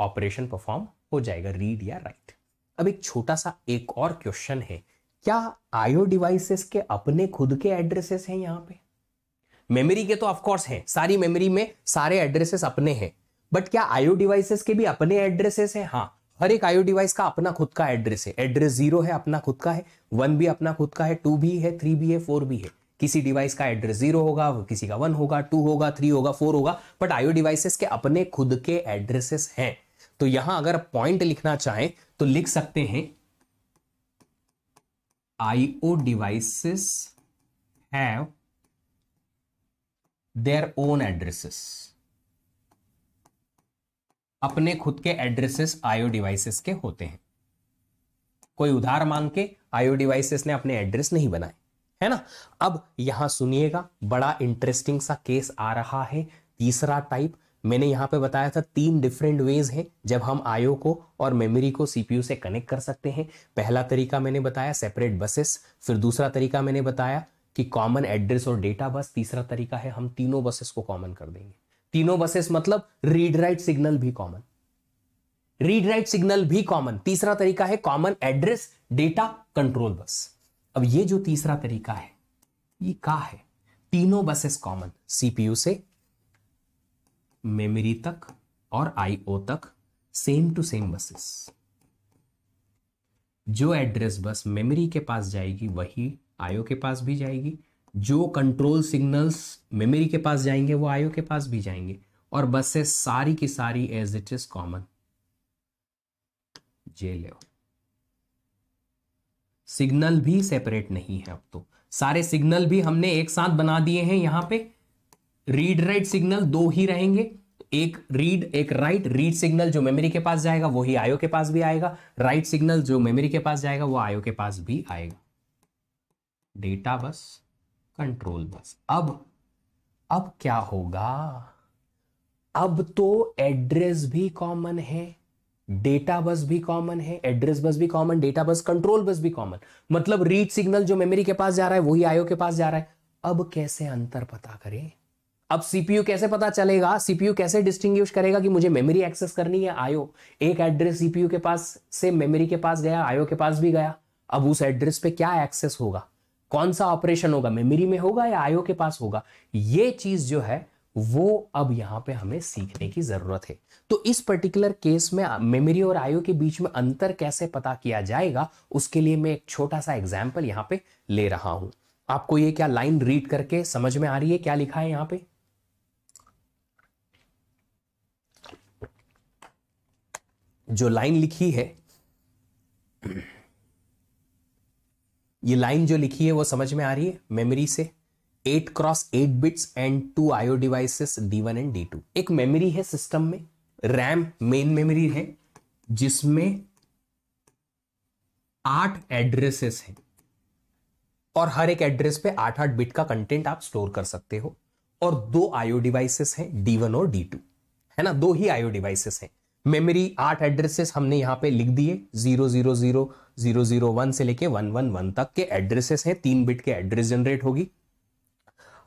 ऑपरेशन परफॉर्म हो जाएगा, रीड या राइट। अब एक छोटा सा एक और क्वेश्चन है, क्या आईओ डिवाइसेस के अपने खुद के एड्रेसेस हैं? यहाँ पे मेमोरी के तो ऑफकोर्स हैं, सारी मेमोरी में सारे एड्रेसेस अपने हैं, बट क्या आईओ डिवाइसेस के भी अपने एड्रेसेस हैं? हाँ, हर एक आईओ डिवाइस का अपना खुद का एड्रेस है। एड्रेस जीरो है, अपना खुद का है, वन भी अपना खुद का है, टू भी है, थ्री भी है, फोर भी है। किसी डिवाइस का एड्रेस जीरो होगा, किसी का वन होगा, टू होगा, थ्री होगा, फोर होगा, बट आईओ डिवाइसेस के अपने खुद के एड्रेसेस हैं। तो यहां अगर पॉइंट लिखना चाहें तो लिख सकते हैं IO devices have Their own addresses। अपने खुद के एड्रेसेस आईओ डिवाइसेस के होते हैं, कोई उधार मांग के आईओ डिवाइसेस ने अपने एड्रेस नहीं बनाए, है ना? अब यहां सुनिएगा, बड़ा इंटरेस्टिंग सा केस आ रहा है, तीसरा टाइप। मैंने यहां पे बताया था तीन डिफरेंट वेज हैं जब हम आईओ को और मेमोरी को सीपीयू से कनेक्ट कर सकते हैं। पहला तरीका मैंने बताया सेपरेट बसेस, फिर दूसरा तरीका मैंने बताया कि कॉमन एड्रेस और डेटा बस, तीसरा तरीका है हम तीनों बसेस को कॉमन कर देंगे। तीनों बसेस मतलब रीड राइट सिग्नल भी कॉमन, रीड राइट सिग्नल भी कॉमन। तीसरा तरीका है common address data control bus. अब ये जो तीसरा तरीका है ये क्या है? तीनों बसेस कॉमन, सीपीयू से मेमोरी तक और आईओ तक, सेम टू सेम बसेस। जो एड्रेस बस मेमोरी के पास जाएगी वही आईओ के पास भी जाएगी, जो कंट्रोल सिग्नल्स मेमोरी के पास जाएंगे वो आईओ के पास भी जाएंगे, और बस से सारी की सारी एज इट इज कॉमन जे ले ओ। सिग्नल भी सेपरेट नहीं है अब तो, सारे सिग्नल भी हमने एक साथ बना दिए हैं। यहां पे रीड राइट सिग्नल दो ही रहेंगे, एक रीड एक राइट। रीड सिग्नल जो मेमोरी के पास जाएगा वही आईओ के पास भी आएगा, राइट सिग्नल जो मेमोरी के पास जाएगा वो आईओ के पास भी आएगा। Data bus, control bus. अब अब क्या होगा, अब तो एड्रेस भी कॉमन है, डेटा बस भी कॉमन है, एड्रेस बस भी common, data bus, control bus भी कॉमन। मतलब रीड सिग्नल जो मेमोरी के पास जा रहा है वही आईओ के पास जा रहा है। अब कैसे अंतर पता करें, अब सीपीयू कैसे पता चलेगा, सीपीयू कैसे डिस्टिंग्विश करेगा कि मुझे मेमोरी एक्सेस करनी है आईओ। एक एड्रेस सीपीयू के पास से मेमोरी के पास गया, आईओ के पास भी गया, अब उस एड्रेस पे क्या एक्सेस होगा, कौन सा ऑपरेशन होगा, मेमोरी में होगा या आईओ के पास होगा। ये चीज जो है वो अब यहाँ पे हमें सीखने की जरूरत है। तो इस पर्टिकुलर केस में मेमोरी और आईओ के बीच में अंतर कैसे पता किया जाएगा, उसके लिए मैं एक छोटा सा एग्जाम्पल यहाँ पे ले रहा हूं। आपको ये क्या लाइन रीड करके समझ में आ रही है क्या लिखा है यहाँ पे? जो लाइन लिखी है, ये लाइन जो लिखी है वो समझ में आ रही है? मेमोरी से eight cross eight bits and to IO devices D one and D two. एक मेमोरी है सिस्टम में, रैम मेन मेमोरी है, जिसमें आठ एड्रेसेस हैं और हर एक एड्रेस पे आठ आठ बिट का कंटेंट आप स्टोर कर सकते हो, और दो आईओ डिवाइसेस हैं डी वन और डी टू, है ना, दो ही आईओ डिवाइसेस हैं। मेमोरी आठ एड्रेसेस हमने यहाँ पे लिख दिए, zero zero zero zero zero one से लेके वन वन वन तक के एड्रेसेस हैं, तीन बिट के एड्रेस जनरेट होगी।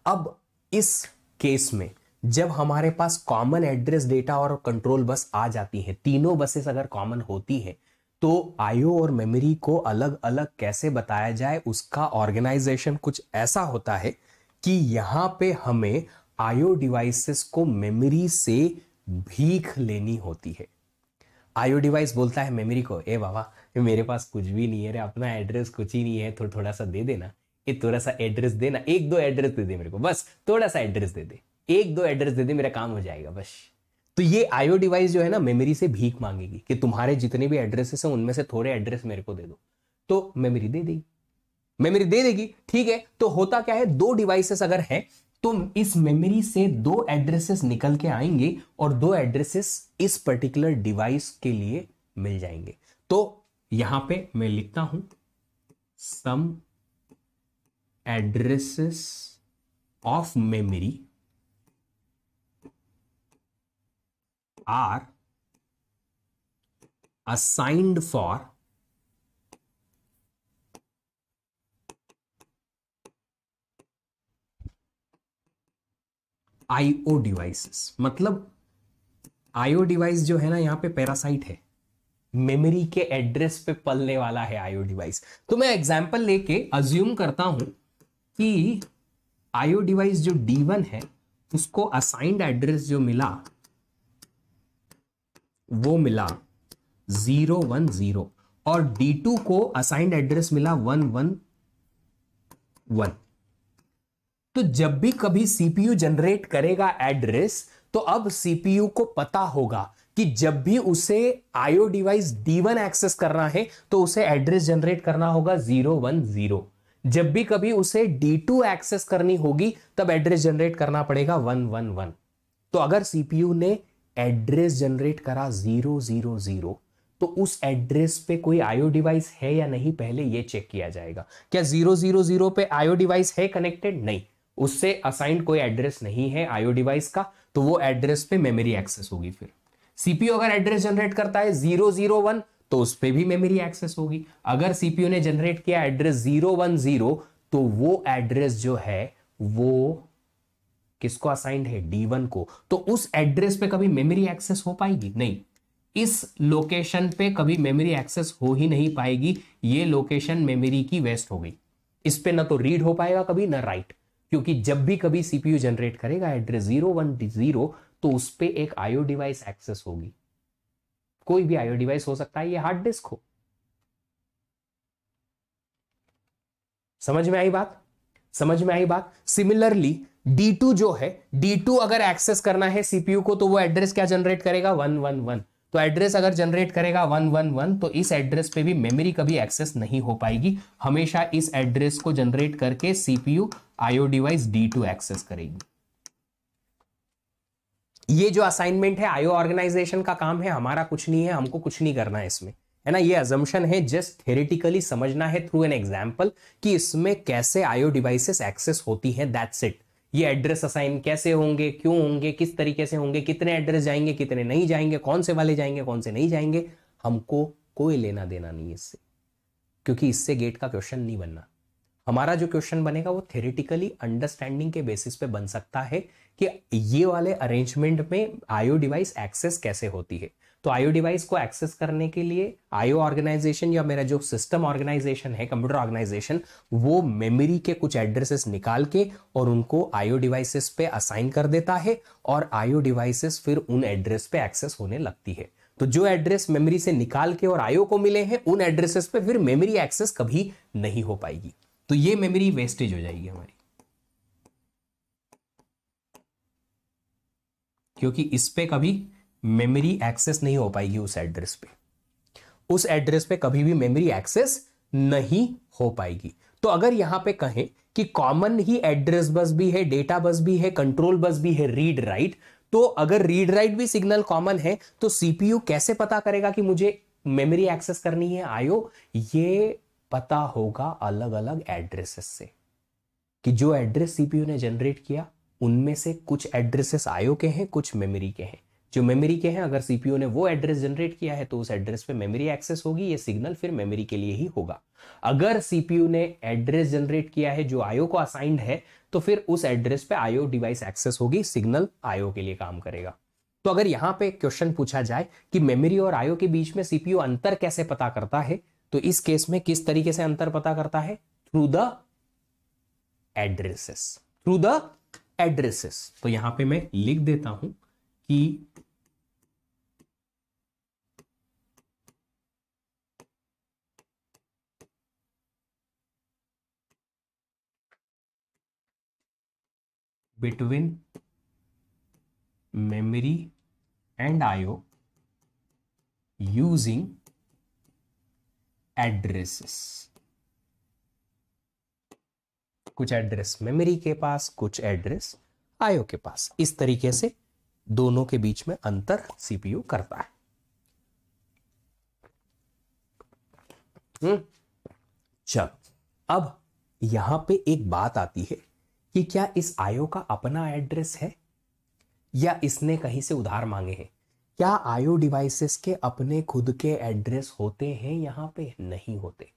अब इस केस में जब हमारे पास कॉमन एड्रेस, डेटा और कंट्रोल बस आ जाती है, तीनों बसेस अगर कॉमन होती है, तो आईओ और मेमोरी को अलग अलग कैसे बताया जाए, उसका ऑर्गेनाइजेशन कुछ ऐसा होता है कि यहाँ पे हमें आईओ डिवाइसेस को मेमोरी से भीख लेनी होती है। आईओ डिवाइस बोलता है मेमोरी को, ए बाबा मेरे पास कुछ भी नहीं है रे, अपना एड्रेस कुछ ही नहीं है, थोड़ा थोड़ा सा दे देना, ये थोड़ा सा एड्रेस देना, एक दो एड्रेस दे दे मेरे को, बस थोड़ा सा एड्रेस दे दे, एक दो एड्रेस दे दे, मेरा काम हो जाएगा बस। तो ये आईओ डिवाइस जो है ना मेमोरी से भीख मांगेगी कि तुम्हारे जितने भी एड्रेसेस हैं उनमें से थोड़े एड्रेस मेरे को दे दो, तो मेमोरी दे देगी, मेमोरी दे देगी, ठीक है। तो होता क्या है, दो डिवाइसेस अगर है तो इस मेमोरी से दो एड्रेसेस निकल के आएंगे और दो एड्रेसेस इस पर्टिकुलर डिवाइस के लिए मिल जाएंगे। तो यहां पे मैं लिखता हूं some addresses of memory are assigned for IO devices. मतलब आईओ डिवाइस जो है ना यहाँ पे पैरासाइट है, मेमोरी के एड्रेस पे पलने वाला है आईओ डिवाइस। तो मैं एग्जांपल लेके अज्यूम करता हूं कि आईओ डिवाइस जो डी वन है उसको असाइंड एड्रेस जो मिला वो मिला जीरो वन जीरो, और डी टू को असाइंड एड्रेस मिला वन वन वन। तो जब भी कभी सीपीयू जनरेट करेगा एड्रेस, तो अब सीपीयू को पता होगा कि जब भी उसे IO device D one access करना है तो उसे एड्रेस जनरेट करना होगा जीरो वन जीरो, जब भी कभी उसे डी टू एक्सेस करनी होगी तब एड्रेस जनरेट करना पड़ेगा वन वन वन। तो अगर सीपीयू ने एड्रेस जनरेट करा जीरो जीरो जीरो, तो उस एड्रेस पे कोई आईओ डिवाइस है या नहीं पहले ये चेक किया जाएगा। क्या जीरो जीरो जीरो पे आईओ डिवाइस है कनेक्टेड? नहीं, उससे असाइंड कोई एड्रेस नहीं है आईओ डिवाइस का, तो वो एड्रेस पे मेमोरी एक्सेस होगी। फिर सीपीयू अगर एड्रेस जनरेट करता है जीरो जीरो वन तो उस पे भी मेमोरी एक्सेस होगी। अगर सीपीयू ने जनरेट किया एड्रेस जीरो वन जीरो तो वो एड्रेस जो है वो किसको असाइंड है? डी वन को। तो उस एड्रेस पे कभी मेमोरी एक्सेस हो पाएगी नहीं, इस लोकेशन पे कभी मेमोरी एक्सेस हो ही नहीं पाएगी। ये लोकेशन मेमोरी की वेस्ट हो गई, इस पे ना तो रीड हो पाएगा कभी ना राइट, क्योंकि जब भी कभी सीपीयू जनरेट करेगा एड्रेस जीरो वन जीरो तो उस पे एक आईओ डिवाइस एक्सेस होगी। कोई भी आईओ डिवाइस हो सकता है, ये हार्ड डिस्क हो, समझ में आई बात समझ में आई बात सिमिलरली डी टू जो है, डी टू अगर एक्सेस करना है सीपीयू को तो वो एड्रेस क्या जनरेट करेगा, वन वन वन। तो एड्रेस अगर जनरेट करेगा वन वन वन तो इस एड्रेस पे भी मेमोरी कभी एक्सेस नहीं हो पाएगी, हमेशा इस एड्रेस को जनरेट करके CPU IO device D two access करेगी। ये जो असाइनमेंट है आईओ ऑर्गेनाइजेशन का काम है, हमारा कुछ नहीं है, हमको कुछ नहीं करना है इसमें, है ना। ये अजम्पशन है, जस्ट थ्योरेटिकली समझना है थ्रू एन एग्जांपल कि इसमें कैसे आईओ डिवाइसेस एक्सेस होती है, दैट्स इट। ये एड्रेस असाइन कैसे होंगे, क्यों होंगे, किस तरीके से होंगे, कितने एड्रेस जाएंगे, कितने नहीं जाएंगे, कौन से वाले जाएंगे, कौन से नहीं जाएंगे, हमको कोई लेना देना नहीं इससे, क्योंकि इससे गेट का क्वेश्चन नहीं बनना। हमारा जो क्वेश्चन बनेगा वो थ्योरेटिकली अंडरस्टैंडिंग के बेसिस पे बन सकता है कि ये वाले अरेंजमेंट में आईओ डिवाइस एक्सेस कैसे होती है। तो आईओ डिवाइस को एक्सेस करने के लिए आईओ ऑर्गेनाइजेशन या मेरा जो सिस्टम ऑर्गेनाइजेशन है, कंप्यूटर ऑर्गेनाइजेशन, वो मेमोरी के कुछ एड्रेसेस निकाल के और उनको आईओ डिवाइसेस पे असाइन कर देता है और आईओ डिवाइसेस फिर उन एड्रेस पे एक्सेस होने लगती है। तो जो एड्रेस मेमोरी से निकाल के और आईओ को मिले हैं उन एड्रेसेस पे फिर मेमोरी एक्सेस कभी नहीं हो पाएगी, तो ये मेमोरी वेस्टेज हो जाएगी हमारी, क्योंकि इस पे कभी मेमोरी एक्सेस नहीं हो पाएगी, उस एड्रेस पे उस एड्रेस पे कभी भी मेमोरी एक्सेस नहीं हो पाएगी। तो अगर यहां पे कहें कि कॉमन ही एड्रेस बस भी है, डेटा बस भी है, कंट्रोल बस भी है, रीड राइट, तो अगर रीड राइट भी सिग्नल कॉमन है तो सीपीयू कैसे पता करेगा कि मुझे मेमोरी एक्सेस करनी है आईओ? ये पता होगा अलग अलग एड्रेसेस से कि जो एड्रेस सीपीयू ने जनरेट किया उनमें से कुछ एड्रेसेस आईओ के हैं, कुछ मेमोरी के हैं। जो मेमोरी के हैं अगर सीपीयू ने वो एड्रेस जनरेट किया है तो उस एड्रेस पे मेमोरी एक्सेस होगी, ये सिग्नल फिर मेमोरी के लिए ही होगा। अगर सीपीयू ने एड्रेस जनरेट किया है जो आईओ को असाइंड है तो फिर उस एड्रेस पे आईओ डिवाइस एक्सेस होगी, सिग्नल आईओ के लिए काम करेगा। तो अगर यहाँ पे क्वेश्चन पूछा जाए कि मेमोरी और आईओ के बीच में सीपीयू अंतर कैसे पता करता है, तो इस केस में किस तरीके से अंतर पता करता है? Through the addresses, through the addresses. तो यहां पर मैं लिख देता हूं कि between memory and I O using addresses, कुछ एड्रेस मेमोरी के पास, कुछ एड्रेस I O के पास, इस तरीके से दोनों के बीच में अंतर सीपीयू करता है। हम्म चलो, अब यहां पे एक बात आती है कि क्या इस आईओ का अपना एड्रेस है या इसने कहीं से उधार मांगे हैं? क्या आईओ डिवाइसेस के अपने खुद के एड्रेस होते हैं? यहाँ पे नहीं होते,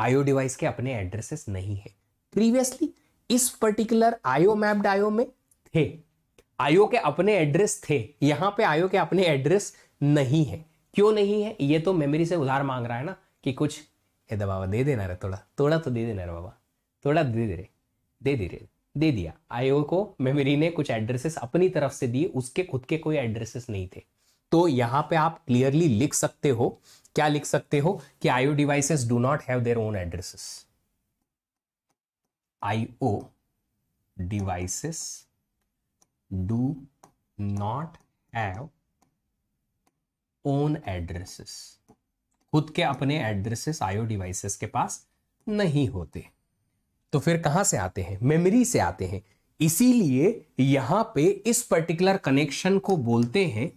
आईओ डिवाइस के अपने एड्रेसेस नहीं है। प्रीवियसली इस पर्टिकुलर आईओ मैप्ड आईओ में थे, आईओ के अपने एड्रेस थे, यहाँ पे आईओ के अपने एड्रेस नहीं है। क्यों नहीं है? ये तो मेमोरी से उधार मांग रहा है ना कि कुछ हे दबावा दे देना रे, थोड़ा थोड़ा तो दे देना रे बाबा, थोड़ा दे दे रे, दे दे रे, दे दिया। आईओ को मेमोरी ने कुछ एड्रेसेस अपनी तरफ से दिए, उसके खुद के कोई एड्रेसेस नहीं थे। तो यहाँ पे आप क्लियरली लिख सकते हो, क्या लिख सकते हो कि IO devices do not have their own addresses, IO devices do not have own addresses, खुद के अपने एड्रेसेस आईओ डिवाइसेस के पास नहीं होते। तो फिर कहां से आते हैं? मेमोरी से आते हैं। इसीलिए यहां पे इस पर्टिकुलर कनेक्शन को बोलते हैं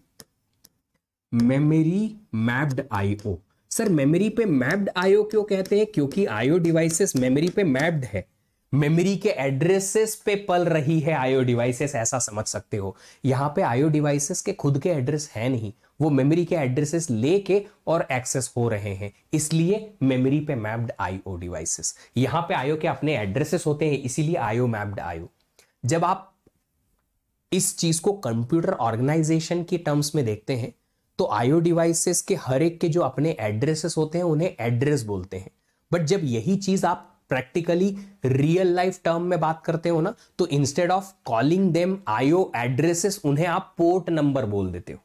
memory mapped IO. Sir memory पे मैप्ड आईओ क्यों कहते हैं? क्योंकि आईओ डिवाइसेस मेमोरी पे मैप्ड है, मेमोरी के एड्रेसेस पे पल रही है आईओ डिवाइसेस, ऐसा समझ सकते हो। यहां पे आईओ डिवाइसेस के खुद के एड्रेस है नहीं, वो मेमोरी के एड्रेसेस लेके और एक्सेस हो रहे हैं, इसलिए मेमोरी पे मैप्ड आईओ डिवाइसेस। यहां पे आईओ के अपने एड्रेसेस होते हैं, इसीलिए आईओ मैप्ड आईओ। जब आप इस चीज को कंप्यूटर ऑर्गेनाइजेशन की टर्म्स में देखते हैं तो आईओ डिवाइसेस के हर एक के जो अपने एड्रेसेस होते हैं उन्हें एड्रेस बोलते हैं। बट जब यही चीज आप प्रैक्टिकली रियल लाइफ टर्म में बात करते हो ना, तो instead of calling them IO addresses उन्हें आप पोर्ट नंबर बोल देते हो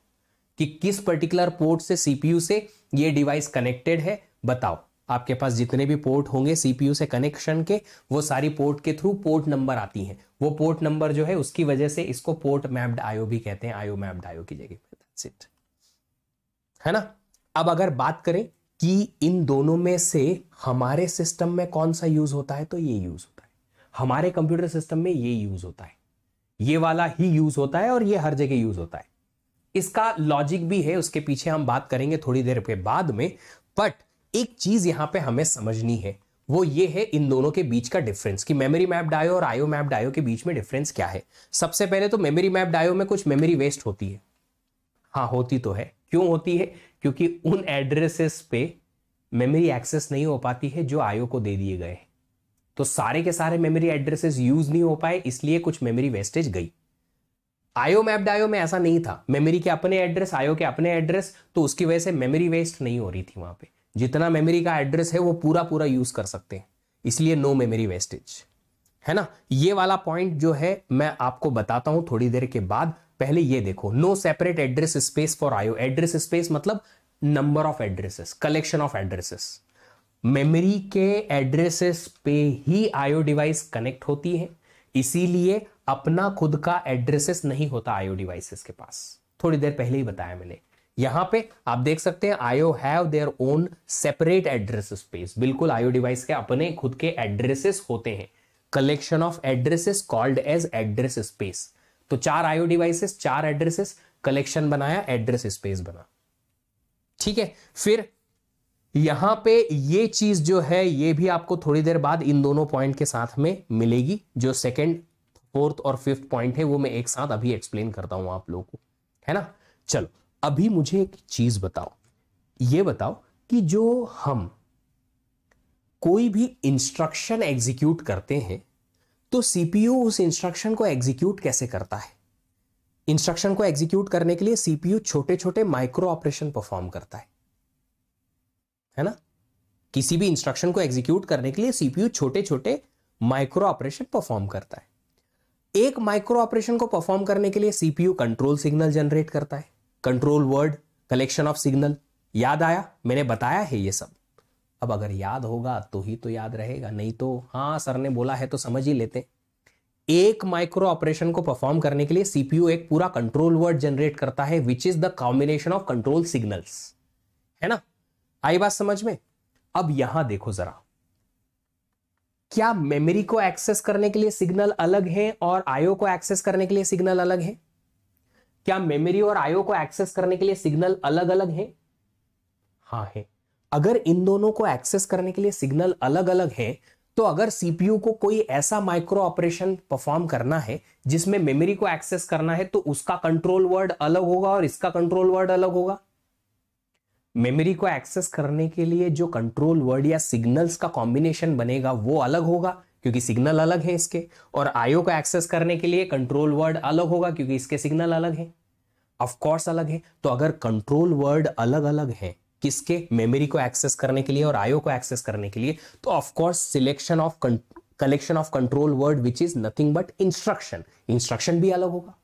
कि किस पर्टिकुलर पोर्ट से सीपीयू से ये डिवाइस कनेक्टेड है। बताओ आपके पास जितने भी पोर्ट होंगे सीपीयू से कनेक्शन के, वो सारी पोर्ट के थ्रू पोर्ट नंबर आती हैं। वो पोर्ट नंबर जो है उसकी वजह से इसको पोर्ट मैप्ड आईओ भी कहते हैं, आईओ मैप्ड आईओ की जगह पे। दैट्स इट, है ना। अब अगर बात करें कि इन दोनों में से हमारे सिस्टम में कौन सा यूज होता है, तो ये यूज होता है हमारे कंप्यूटर सिस्टम में, ये यूज होता है, ये वाला ही यूज होता है और ये हर जगह यूज होता है। इसका लॉजिक भी है, उसके पीछे हम बात करेंगे थोड़ी देर के बाद में। बट एक चीज यहां पे हमें समझनी है, वो ये है इन दोनों के बीच का डिफरेंस कि मेमोरी मैप्ड आईओ और आईओ मैप्ड आईओ के बीच में डिफरेंस क्या है। सबसे पहले तो मेमोरी मैप्ड आईओ में कुछ मेमोरी वेस्ट होती है। हाँ, होती तो है। क्यों होती है? क्योंकि उन एड्रेसेस पे मेमोरी एक्सेस नहीं हो पाती है जो आईओ को दे दिए गए, तो सारे के सारे मेमोरी एड्रेसेस यूज नहीं हो पाए, इसलिए कुछ मेमोरी वेस्टेज गई। आईओ मैप्ड आईओ में ऐसा नहीं था, मेमोरी के अपने एड्रेस, आईओ के अपने एड्रेस, तो उसकी वजह से मेमोरी वेस्ट नहीं हो रही थी। वहां पे जितना मेमोरी का एड्रेस है वो पूरा पूरा यूज कर सकते हैं, इसलिए नो मेमोरी वेस्टेज, है ना। ये वाला पॉइंट जो है मैं आपको बताता हूं थोड़ी देर के बाद। पहले ये देखो, no separate address space for IO. Address space मतलब number of addresses, collection of addresses. Memory के एड्रेसेस पे ही आईओ डिवाइस कनेक्ट होती है, इसीलिए अपना खुद का एड्रेसेस नहीं होता आईओ डिवाइसेस के पास। थोड़ी देर पहले ही बताया मैंने। यहां पे आप देख सकते हैं IO have their own separate address space. बिल्कुल, आईओ डिवाइस के अपने खुद के एड्रेसेस होते हैं, collection of addresses called as address space. तो चार आईओ डिवाइसेस, चार एड्रेसेस, कलेक्शन बनाया, एड्रेस स्पेस बना, ठीक है। फिर यहां पे ये चीज जो है ये भी आपको थोड़ी देर बाद इन दोनों पॉइंट के साथ में मिलेगी। जो सेकंड, फोर्थ और फिफ्थ पॉइंट है वो मैं एक साथ अभी एक्सप्लेन करता हूं आप लोगों को, है ना। चलो, अभी मुझे एक चीज बताओ, ये बताओ कि जो हम कोई भी इंस्ट्रक्शन एग्जीक्यूट करते हैं तो सीपीयू उस इंस्ट्रक्शन को एग्जीक्यूट कैसे करता है। इंस्ट्रक्शन को एग्जीक्यूट करने के लिए सीपीयू छोटे छोटे माइक्रो ऑपरेशन परफॉर्म करता है, है ना। किसी भी इंस्ट्रक्शन को एग्जीक्यूट करने के लिए सीपीयू छोटे छोटे माइक्रो ऑपरेशन परफॉर्म करता है। एक माइक्रो ऑपरेशन को परफॉर्म करने के लिए सीपीयू कंट्रोल सिग्नल जनरेट करता है, control word, collection of signal. याद आया? मैंने बताया है ये सब। अब अगर याद होगा तो ही तो याद रहेगा, नहीं तो हाँ सर ने बोला है तो समझ ही लेते। एक माइक्रो ऑपरेशन को परफॉर्म करने के लिए सीपीयू एक पूरा कंट्रोल वर्ड जनरेट करता है, which is the combination of control signals, है ना। आई बात समझ में? अब यहां देखो जरा, क्या मेमोरी को एक्सेस करने के लिए सिग्नल अलग हैं और आईओ को एक्सेस करने के लिए सिग्नल अलग हैं? क्या मेमोरी और आईओ को एक्सेस करने के लिए सिग्नल अलग अलग हैं? हां है। अगर इन दोनों को एक्सेस करने के लिए सिग्नल अलग अलग हैं, तो अगर सीपीयू को कोई ऐसा माइक्रो ऑपरेशन परफॉर्म करना है जिसमें मेमोरी को एक्सेस करना है, तो उसका कंट्रोल वर्ड अलग होगा और इसका कंट्रोल वर्ड अलग होगा। मेमोरी को एक्सेस करने के लिए जो कंट्रोल वर्ड या सिग्नल्स का कॉम्बिनेशन बनेगा वो अलग होगा क्योंकि सिग्नल अलग है इसके, और आईओ को एक्सेस करने के लिए कंट्रोल वर्ड अलग होगा क्योंकि इसके सिग्नल अलग है। ऑफ कोर्स अलग है। तो अगर कंट्रोल वर्ड अलग अलग है किसके, मेमोरी को एक्सेस करने के लिए और आईओ को एक्सेस करने के लिए, तो of course selection of collection of control word which is nothing but instruction, instruction भी अलग होगा।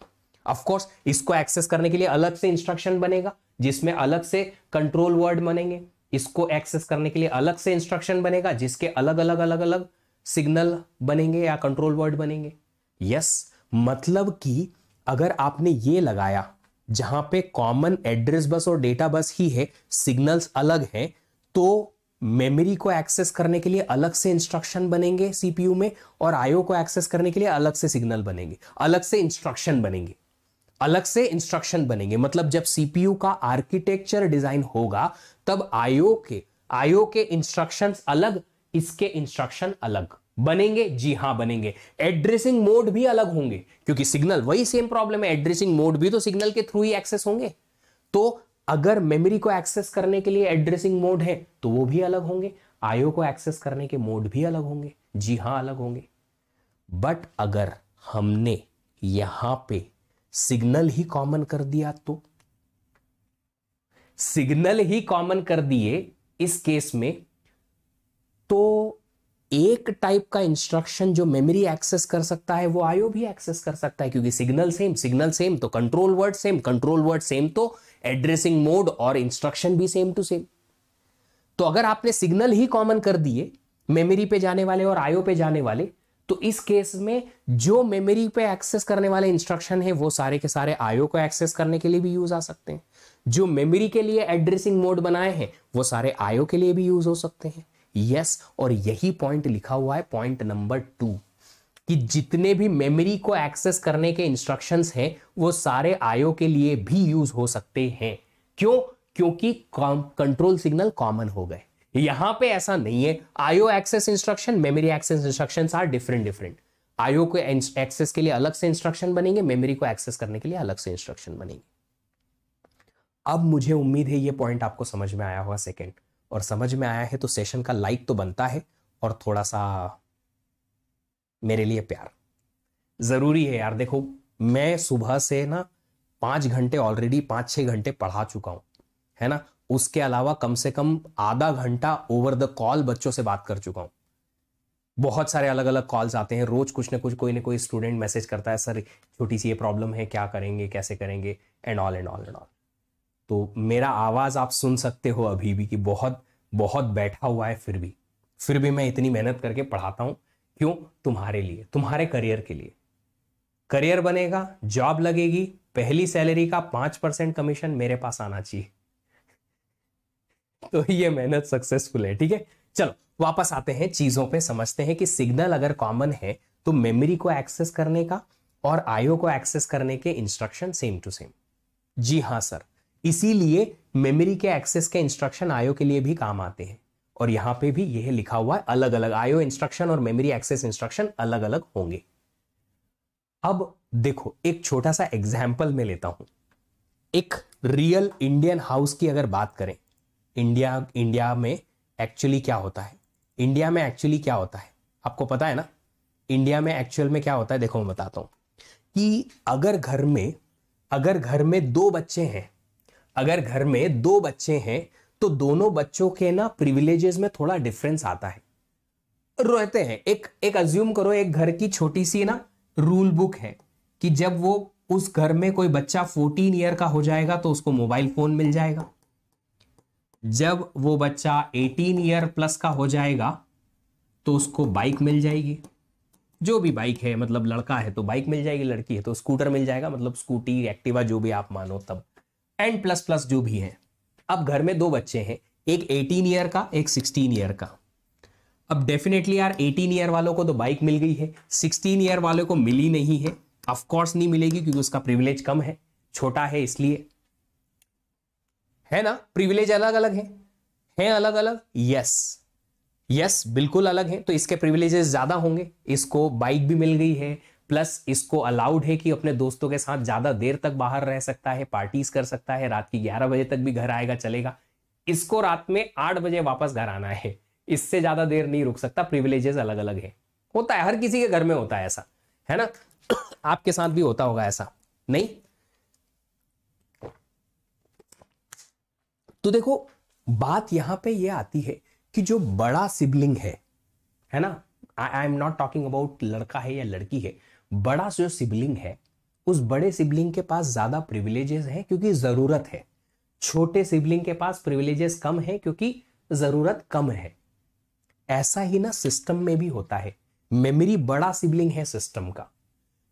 ऑफ कोर्स इसको एक्सेस करने के लिए अलग से इंस्ट्रक्शन बनेगा जिसमें अलग से कंट्रोल वर्ड बनेंगे, इसको एक्सेस करने के लिए अलग से इंस्ट्रक्शन बनेगा जिसके अलग अलग अलग अलग सिग्नल बनेंगे या कंट्रोल वर्ड बनेंगे। यस, मतलब कि अगर आपने ये लगाया जहां पे कॉमन एड्रेस बस और डेटा बस ही है, सिग्नल्स अलग हैं, तो मेमोरी को एक्सेस करने के लिए अलग से इंस्ट्रक्शन बनेंगे सीपीयू में और आईओ को एक्सेस करने के लिए अलग से सिग्नल बनेंगे, अलग से इंस्ट्रक्शन बनेंगे, अलग से इंस्ट्रक्शन बनेंगे। मतलब जब सीपीयू का आर्किटेक्चर डिजाइन होगा तब आईओ के आईओ के इंस्ट्रक्शंस अलग, इसके इंस्ट्रक्शन अलग बनेंगे। जी हां, बनेंगे। एड्रेसिंग मोड भी अलग होंगे क्योंकि सिग्नल, वही सेम प्रॉब्लम है, एड्रेसिंग मोड भी तो सिग्नल के थ्रू ही एक्सेस होंगे। तो अगर मेमोरी को एक्सेस करने के लिए एड्रेसिंग मोड है तो वो भी अलग होंगे, आईओ को एक्सेस करने के मोड भी अलग होंगे। जी हां, अलग होंगे। बट अगर हमने यहां पे सिग्नल ही कॉमन कर दिया, तो सिग्नल ही कॉमन कर दिए इस केस में, तो एक टाइप का इंस्ट्रक्शन जो मेमोरी एक्सेस कर सकता है वो आईओ भी एक्सेस कर सकता है क्योंकि सिग्नल सेम, सिग्नल सेम तो control word same, control word same तो एड्रेसिंग मोड और इंस्ट्रक्शन भी सेम टू सेम। तो अगर आपने सिग्नल ही कॉमन कर दिए मेमोरी पे जाने वाले और आईओ पे जाने वाले, तो इस केस में जो मेमोरी पे एक्सेस करने वाले इंस्ट्रक्शन है वो सारे के सारे आईओ को एक्सेस करने के लिए भी यूज आ सकते हैं, जो मेमोरी के लिए एड्रेसिंग मोड बनाए हैं वो सारे आईओ के लिए भी यूज हो सकते हैं। यस, और यही पॉइंट लिखा हुआ है पॉइंट नंबर टू कि जितने भी मेमोरी को एक्सेस करने के इंस्ट्रक्शंस हैं वो सारे आईओ के लिए भी यूज हो सकते हैं। क्यों? क्योंकि कंट्रोल सिग्नल कॉमन हो गए। यहां पे ऐसा नहीं है IO access instruction memory access instructions are different different. IO को एक्सेस के लिए अलग से इंस्ट्रक्शन बनेंगे, मेमोरी को एक्सेस करने के लिए अलग से इंस्ट्रक्शन बनेंगे। अब मुझे उम्मीद है ये पॉइंट आपको समझ में आया होगा सेकंड, और समझ में आया है तो सेशन का लाइक तो बनता है और थोड़ा सा मेरे लिए प्यार जरूरी है यार। देखो मैं सुबह से ना पांच घंटे ऑलरेडी पांच छह घंटे पढ़ा चुका हूं, है ना। उसके अलावा कम से कम आधा घंटा ओवर द कॉल बच्चों से बात कर चुका हूं। बहुत सारे अलग अलग कॉल्स आते हैं, रोज कुछ ना कुछ कोई ना कोई स्टूडेंट मैसेज करता है, सर छोटी सी ये प्रॉब्लम है, क्या करेंगे, कैसे करेंगे, and all and all and all. तो मेरा आवाज आप सुन सकते हो अभी भी कि बहुत बहुत बैठा हुआ है, फिर भी फिर भी मैं इतनी मेहनत करके पढ़ाता हूं। क्यों? तुम्हारे लिए, तुम्हारे करियर के लिए। करियर बनेगा, जॉब लगेगी, पहली सैलरी का पांच परसेंट कमीशन मेरे पास आना चाहिए। तो ये मेहनत सक्सेसफुल है। ठीक है, चलो वापस आते हैं चीजों पे, समझते हैं कि सिग्नल अगर कॉमन है तो मेमोरी को एक्सेस करने का और आईओ को एक्सेस करने के इंस्ट्रक्शन सेम टू सेम। जी हाँ सर, इसीलिए मेमोरी के एक्सेस के इंस्ट्रक्शन आईओ के लिए भी काम आते हैं। और यहां पे भी यह लिखा हुआ है अलग अलग आईओ इंस्ट्रक्शन और मेमोरी एक्सेस इंस्ट्रक्शन अलग अलग होंगे। अब देखो एक छोटा सा एग्जाम्पल में लेता हूं। एक रियल इंडियन हाउस की अगर बात करें, इंडिया इंडिया में एक्चुअली क्या होता है, इंडिया में एक्चुअली क्या होता है आपको पता है ना। इंडिया में एक्चुअल में क्या होता है देखो मैं बताता हूँ कि अगर घर में अगर घर में दो बच्चे हैं अगर घर में दो बच्चे हैं तो दोनों बच्चों के ना प्रिविलेजेस में थोड़ा डिफरेंस आता है, रहते हैं। एक एक अज्यूम करो एक घर की छोटी सी ना रूल बुक है कि जब वो उस घर में कोई बच्चा फोर्टीन ईयर का हो जाएगा तो उसको मोबाइल फोन मिल जाएगा, जब वो बच्चा अठारह ईयर प्लस का हो जाएगा तो उसको बाइक मिल जाएगी, जो भी बाइक है, मतलब लड़का है तो बाइक मिल जाएगी, लड़की है तो स्कूटर मिल जाएगा, मतलब स्कूटी एक्टिवा जो भी आप मानो तब, एंड प्लस प्लस जो भी है। अब घर में दो बच्चे हैं, एक अठारह ईयर का एक सोलह ईयर का। अब डेफिनेटली यार अठारह ईयर वालों को तो बाइक मिल गई है, सोलह ईयर वालों को मिली नहीं है, ऑफकोर्स नहीं मिलेगी क्योंकि उसका प्रिविलेज कम है, छोटा है, इसलिए है ना। प्रिविलेज अलग अलग है हैं अलग अलग यस यस बिल्कुल अलग है। तो इसके प्रिविलेजेस ज्यादा होंगे, इसको बाइक भी मिल गई है, प्लस इसको अलाउड है कि अपने दोस्तों के साथ ज्यादा देर तक बाहर रह सकता है, पार्टीज कर सकता है, रात की ग्यारह बजे तक भी घर आएगा चलेगा, इसको रात में आठ बजे वापस घर आना है, इससे ज्यादा देर नहीं रुक सकता। प्रिविलेजेस अलग अलग है, होता है, हर किसी के घर में होता है ऐसा, है ना। आपके साथ भी होता होगा ऐसा, नहीं तो देखो बात यहां पे ये आती है कि जो बड़ा सिबलिंग है है ना, I am not talking about लड़का है या लड़की है, बड़ा जो सिबलिंग है उस बड़े सिबलिंग के पास ज्यादा प्रिविलेजेस है क्योंकि जरूरत है, छोटे सिबलिंग के पास प्रिविलेजेस कम है क्योंकि जरूरत कम है। ऐसा ही ना सिस्टम में भी होता है। मेमोरी बड़ा सिबलिंग है सिस्टम का,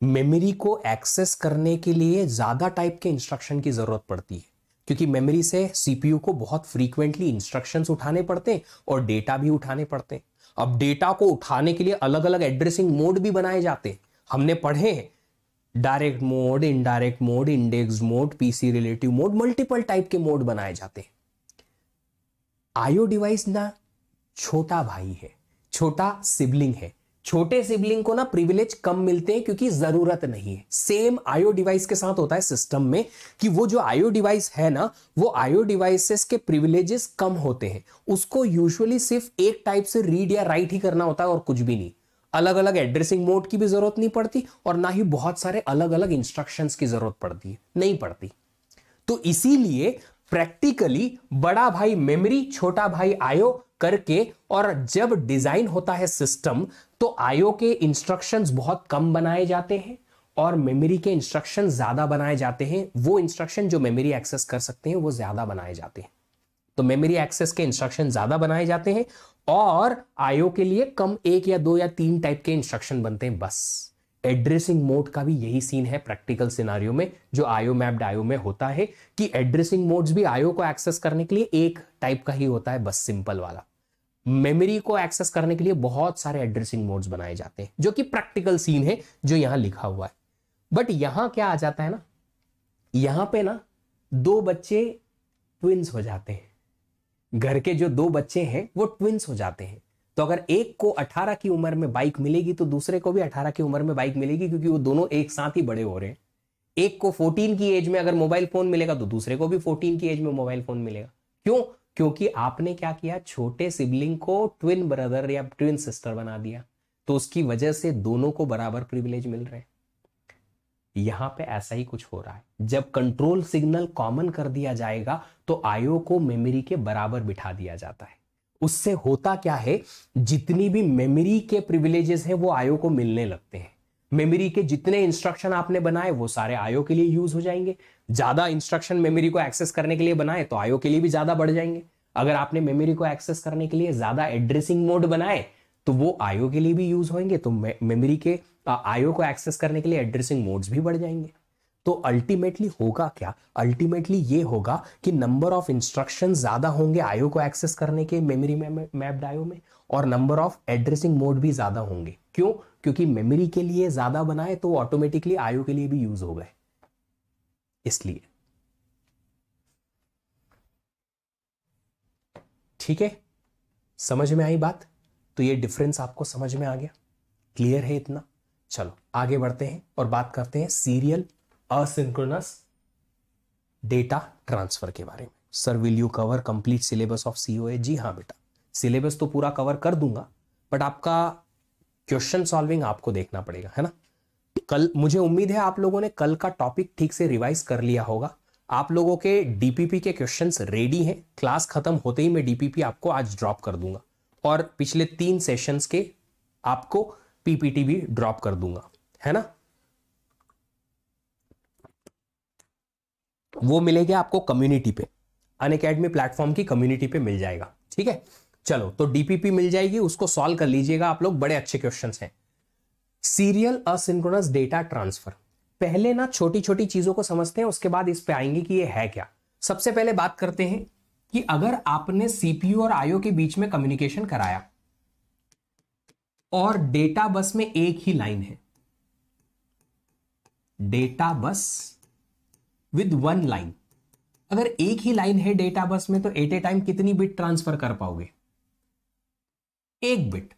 मेमोरी को एक्सेस करने के लिए ज्यादा टाइप के इंस्ट्रक्शन की जरूरत पड़ती है क्योंकि मेमोरी से सीपीयू को बहुत फ्रीक्वेंटली इंस्ट्रक्शंस उठाने पड़ते हैं और डेटा भी उठाने पड़ते हैं। अब डेटा को उठाने के लिए अलग अलग एड्रेसिंग मोड भी बनाए जाते हैं, हमने पढ़े हैं, direct mode, indirect mode, index mode, PC relative mode, multiple type के मोड बनाए जाते हैं। आईओ डिवाइस ना छोटा भाई है, छोटा सिबलिंग है। छोटे सिबलिंग को ना प्रिविलेज कम मिलते हैं क्योंकि जरूरत नहीं है। सेम आईओ डिवाइस के साथ होता है सिस्टम में कि वो जो आईओ डिवाइस है ना वो आईओ डिवाइसेस के प्रिविलेजेस कम होते हैं, उसको यूजुअली सिर्फ एक टाइप से रीड या राइट ही करना होता है और कुछ भी नहीं। अलग अलग एड्रेसिंग मोड की भी जरूरत नहीं पड़ती और ना ही बहुत सारे अलग अलग इंस्ट्रक्शंस की जरूरत पड़ती है, नहीं पड़ती। तो इसीलिए प्रैक्टिकली बड़ा भाई मेमोरी, छोटा भाई आईओ करके, और जब डिजाइन होता है सिस्टम तो आईओ के इंस्ट्रक्शंस बहुत कम बनाए जाते हैं और मेमोरी के इंस्ट्रक्शन ज्यादा बनाए जाते हैं। वो इंस्ट्रक्शन जो मेमोरी एक्सेस कर सकते हैं वो ज्यादा बनाए जाते हैं। तो मेमोरी एक्सेस के इंस्ट्रक्शन ज्यादा बनाए जाते हैं और आईओ के लिए कम एक या दो या तीन टाइप के इंस्ट्रक्शन बनते हैं बस। एड्रेसिंग मोड का भी यही सीन है प्रैक्टिकल सिनारियो में जो आईओ मैप्ड आईओ में होता है कि एड्रेसिंग मोड्स भी आईओ को एक्सेस करने के लिए एक टाइप का ही होता है बस, सिंपल वाला। मेमोरी को एक्सेस करने के लिए बहुत सारे एड्रेसिंग मोड्स बनाए जाते हैं जो कि प्रैक्टिकल सीन है जो यहां लिखा हुआ है। बट यहां क्या आ जाता है ना, यहां पे ना दो बच्चे ट्विंस हो जाते हैं, घर के जो दो बच्चे हैं वो ट्विंस हो जाते हैं। तो अगर एक को अठारह की उम्र में बाइक मिलेगी तो दूसरे को भी अठारह की उम्र में बाइक मिलेगी क्योंकि वो दोनों एक साथ ही बड़े हो रहे हैं। एक को चौदह की एज में अगर मोबाइल फोन मिलेगा तो दूसरे को भी चौदह की एज में मोबाइल फोन मिलेगा। क्यों? क्योंकि आपने क्या किया, छोटे सिबलिंग को ट्विन ब्रदर या ट्विन सिस्टर बना दिया, तो उसकी वजह से दोनों को बराबर प्रिविलेज मिल रहे हैं। यहां पे ऐसा ही कुछ हो रहा है। जब कंट्रोल सिग्नल कॉमन कर दिया जाएगा तो आईओ को मेमोरी के बराबर बिठा दिया जाता है। उससे होता क्या है, जितनी भी मेमोरी के प्रिविलेजेस हैं वो आईओ को मिलने लगते हैं। मेमोरी के जितने इंस्ट्रक्शन आपने बनाए वो सारे आईओ के लिए यूज हो जाएंगे। ज्यादा इंस्ट्रक्शन मेमोरी को एक्सेस करने के लिए बनाए तो आईओ के लिए भी ज्यादा बढ़ जाएंगे। अगर आपने मेमोरी को एक्सेस करने के लिए ज्यादा एड्रेसिंग मोड बनाए तो वो आईओ के लिए भी यूज होंगे, तो मेमोरी के आईओ को एक्सेस करने के लिए एड्रेसिंग मोड्स भी बढ़ जाएंगे। तो अल्टीमेटली होगा क्या, अल्टीमेटली ये होगा कि नंबर ऑफ इंस्ट्रक्शन ज्यादा होंगे आईओ को एक्सेस करने के मेमोरी मैप्ड आईओ में, और नंबर ऑफ एड्रेसिंग मोड भी ज्यादा होंगे। क्यों? क्योंकि मेमोरी के लिए ज्यादा बनाए तो ऑटोमेटिकली आईओ के लिए भी यूज हो गए। इसलिए ठीक है, समझ में आई बात? तो ये डिफरेंस आपको समझ में आ गया, क्लियर है इतना? चलो आगे बढ़ते हैं और बात करते हैं सीरियल असिंक्रोनस डेटा ट्रांसफर के बारे में। Sir will you cover complete syllabus of COA? जी हाँ बेटा, सिलेबस तो पूरा कवर कर दूंगा, बट आपका क्वेश्चन सॉल्विंग आपको देखना पड़ेगा, है ना। कल मुझे उम्मीद है आप लोगों ने कल का टॉपिक ठीक से रिवाइज कर लिया होगा। आप लोगों के डीपीपी के क्वेश्चंस रेडी हैं। क्लास खत्म होते ही मैं डीपीपी आपको आज ड्रॉप कर दूंगा और पिछले तीन सेशंस के आपको पीपीटी भी ड्रॉप कर दूंगा, है ना। वो मिलेंगे आपको कम्युनिटी पे, अनअकैडमी प्लेटफॉर्म की कम्युनिटी पे मिल जाएगा, ठीक है। चलो तो डीपीपी मिल जाएगी, उसको सॉल्व कर लीजिएगा आप लोग, बड़े अच्छे क्वेश्चंस हैं। सीरियल असिंक्रोनस डेटा ट्रांसफर, पहले ना छोटी छोटी चीजों को समझते हैं, उसके बाद इस पे आएंगे कि ये है क्या। सबसे पहले बात करते हैं कि अगर आपने सीपीयू और आईओ के बीच में कम्युनिकेशन कराया और डेटा बस में एक ही लाइन है, data bus with one line, अगर एक ही लाइन है डेटा बस में तो एट ए टाइम कितनी बिट ट्रांसफर कर पाओगे? एक बिट।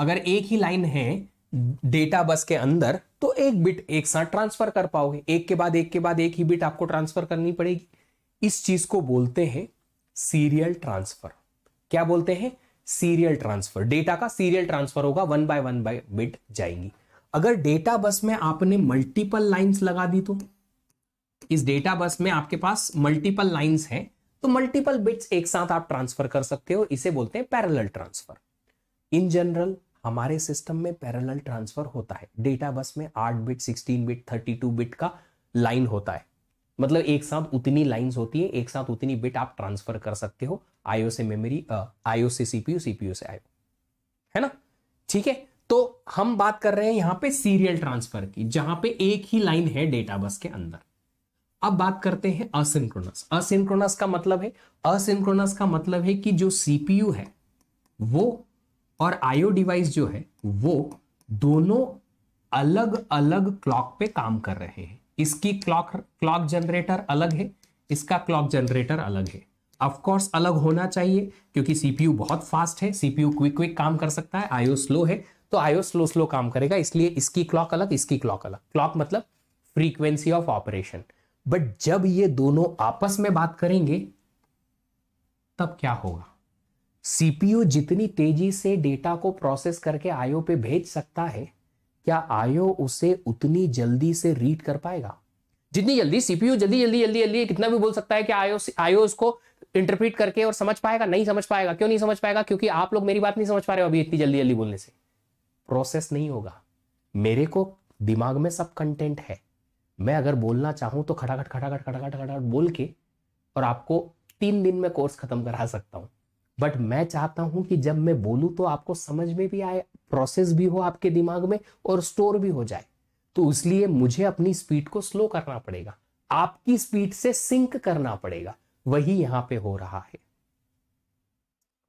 अगर एक ही लाइन है डेटा बस के अंदर तो एक बिट एक साथ ट्रांसफर कर पाओगे, एक के बाद एक के बाद एक ही बिट आपको ट्रांसफर करनी पड़ेगी। इस चीज को बोलते हैं सीरियल ट्रांसफर। क्या बोलते हैं? Serial transfer. डेटा का सीरियल ट्रांसफर होगा, one by one by bit जाएंगी। अगर डेटा बस में आपने मल्टीपल लाइंस लगा दी तो इस डेटा बस में आपके पास मल्टीपल लाइंस हैं तो मल्टीपल बिट्स एक साथ आप ट्रांसफर कर सकते हो, इसे बोलते हैं पैरेलल ट्रांसफर। इन जनरल हमारे सिस्टम में पैरेलल ट्रांसफर होता है। डेटा बस में आठ bit, sixteen bit, thirty two bit का लाइन होता है, मतलब एक साथ उतनी लाइंस होती है, एक साथ उतनी बिट आप ट्रांसफर कर सकते हो आईओ से मेमोरी, आईओ से सीपीयू, सीपीयू से आईओ, है ना, ठीक है। तो हम बात कर रहे हैं यहां पे सीरियल ट्रांसफर की, जहां पे एक ही लाइन है डेटा बस के अंदर। अब बात करते हैं असिंक्रोनस। असिंक्रोनस का मतलब है, असिंक्रोनस का मतलब है कि जो सीपीयू है वो और आईओ डिवाइस जो है वो दोनों अलग अलग क्लॉक पे काम कर रहे हैं। इसकी क्लॉक क्लॉक जनरेटर अलग है, इसका क्लॉक जनरेटर अलग है। ऑफ कोर्स अलग होना चाहिए क्योंकि सीपीयू बहुत फास्ट है, सीपीयू क्विक क्विक काम कर सकता है, आईओ स्लो है तो आईओ स्लो स्लो काम करेगा, इसलिए इसकी क्लॉक अलग, इसकी क्लॉक अलग। क्लॉक मतलब फ्रीक्वेंसी ऑफ ऑपरेशन। बट जब ये दोनों आपस में बात करेंगे तब क्या होगा? सीपीयू जितनी तेजी से डेटा को प्रोसेस करके आईओ पे भेज सकता है, क्या आईओ उसे उतनी जल्दी से रीड कर पाएगा? जितनी जल्दी सीपीयू जल्दी जल्दी जल्दी जल्दी कितना भी बोल सकता है, क्या आईओ आईओ उसको इंटरप्रीट करके और समझ पाएगा? नहीं समझ पाएगा। क्यों नहीं समझ पाएगा? क्योंकि आप लोग मेरी बात नहीं समझ पा रहे हो अभी, इतनी जल्दी जल्दी बोलने से प्रोसेस नहीं होगा। मेरे को दिमाग में सब कंटेंट है, मैं अगर बोलना चाहूं तो खटाखट खटाखट खटाखट खटाखट बोल के और आपको तीन दिन में कोर्स खत्म करा सकता हूँ, बट मैं चाहता हूं कि जब मैं बोलूं तो आपको समझ में भी आए, प्रोसेस भी हो आपके दिमाग में और स्टोर भी हो जाए। तो इसलिए मुझे अपनी स्पीड को स्लो करना पड़ेगा, आपकी स्पीड से सिंक करना पड़ेगा। वही यहां पे हो रहा है,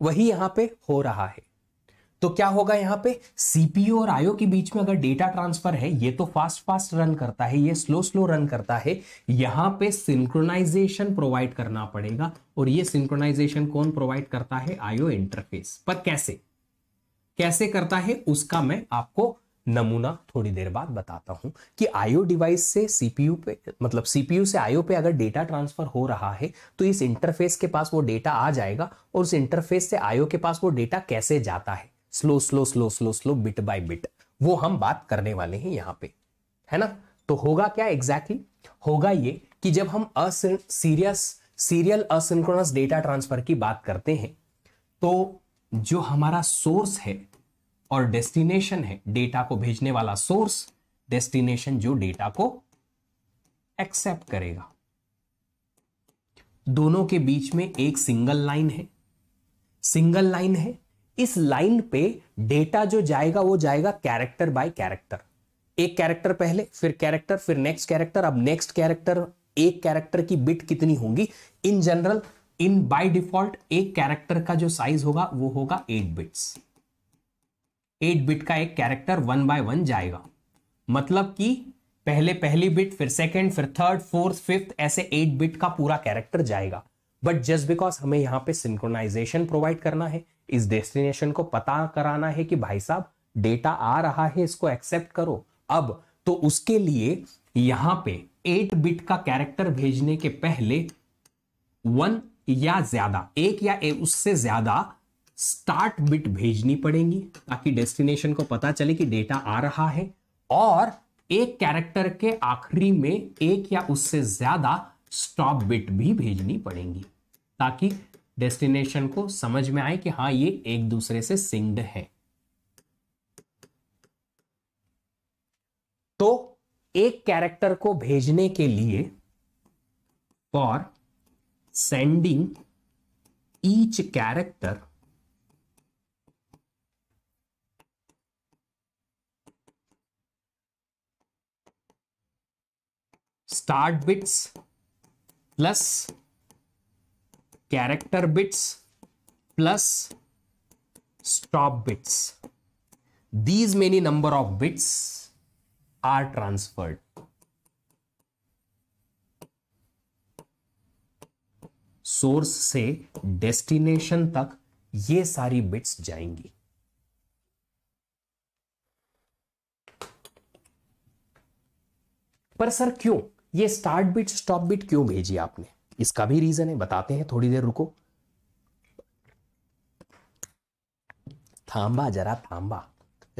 वही यहां पे हो रहा है। तो क्या होगा यहाँ पे, सीपीयू और आईओ के बीच में अगर डेटा ट्रांसफर है, ये तो फास्ट फास्ट रन करता है, ये स्लो स्लो रन करता है, यहाँ पे सिंक्रोनाइजेशन प्रोवाइड करना पड़ेगा। और ये सिंक्रोनाइजेशन कौन प्रोवाइड करता है, आईओ इंटरफेस। पर कैसे कैसे करता है उसका मैं आपको नमूना थोड़ी देर बाद बताता हूं कि आईओ डिवाइस से सीपीयू पे, मतलब सीपीयू से आईओ पे अगर डेटा ट्रांसफर हो रहा है तो इस इंटरफेस के पास वो डेटा आ जाएगा, और उस इंटरफेस से आईओ के पास वो डेटा कैसे जाता है, slow slow slow slow slow bit by bit, वो हम बात करने वाले हैं यहाँ पे, है ना। तो होगा क्या एग्जैक्टली exactly? होगा ये कि जब हम serious serial asynchronous data transfer की बात करते हैं तो जो हमारा सोर्स है और डेस्टिनेशन है, डेटा को भेजने वाला सोर्स, डेस्टिनेशन जो डेटा को एक्सेप्ट करेगा, दोनों के बीच में एक सिंगल लाइन है, सिंगल लाइन है। इस लाइन पे डेटा जो जाएगा वो जाएगा कैरेक्टर बाय कैरेक्टर, एक कैरेक्टर पहले, फिर कैरेक्टर, फिर नेक्स्ट कैरेक्टर, अब नेक्स्ट कैरेक्टर। एक कैरेक्टर की बिट कितनी होंगी in general, in by default एक कैरेक्टर का जो साइज होगा वो होगा एट बिट्स। एट बिट का एक कैरेक्टर वन बाय वन जाएगा, मतलब कि पहले पहली बिट, फिर सेकेंड, फिर थर्ड, फोर्थ, फिफ्थ, ऐसे एट बिट का पूरा कैरेक्टर जाएगा। बट जस्ट बिकॉज हमें यहाँ पे सिंक्रोनाइजेशन प्रोवाइड करना है, इस डेस्टिनेशन को पता कराना है कि भाई साहब डेटा आ रहा है, इसको एक्सेप्ट करो अब, तो उसके लिए यहां पे एट बिट का कैरेक्टर भेजने के पहले वन या ज्यादा, एक या उससे ज्यादा स्टार्ट बिट भेजनी पड़ेंगी ताकि डेस्टिनेशन को पता चले कि डेटा आ रहा है, और एक कैरेक्टर के आखिरी में एक या उससे ज्यादा स्टॉप बिट भी भेजनी पड़ेंगी ताकि डेस्टिनेशन को समझ में आए कि हाँ ये एक दूसरे से सिंक्ड है। तो एक कैरेक्टर को भेजने के लिए for sending each character start bits plus character bits plus stop bits, these many number of bits are transferred. Source से डेस्टिनेशन तक ये सारी बिट्स जाएंगी। पर सर क्यों ये स्टार्ट बिट स्टॉप बिट क्यों भेजी आपने, इसका भी रीजन है, बताते हैं, थोड़ी देर रुको, थांबा जरा, थांबा,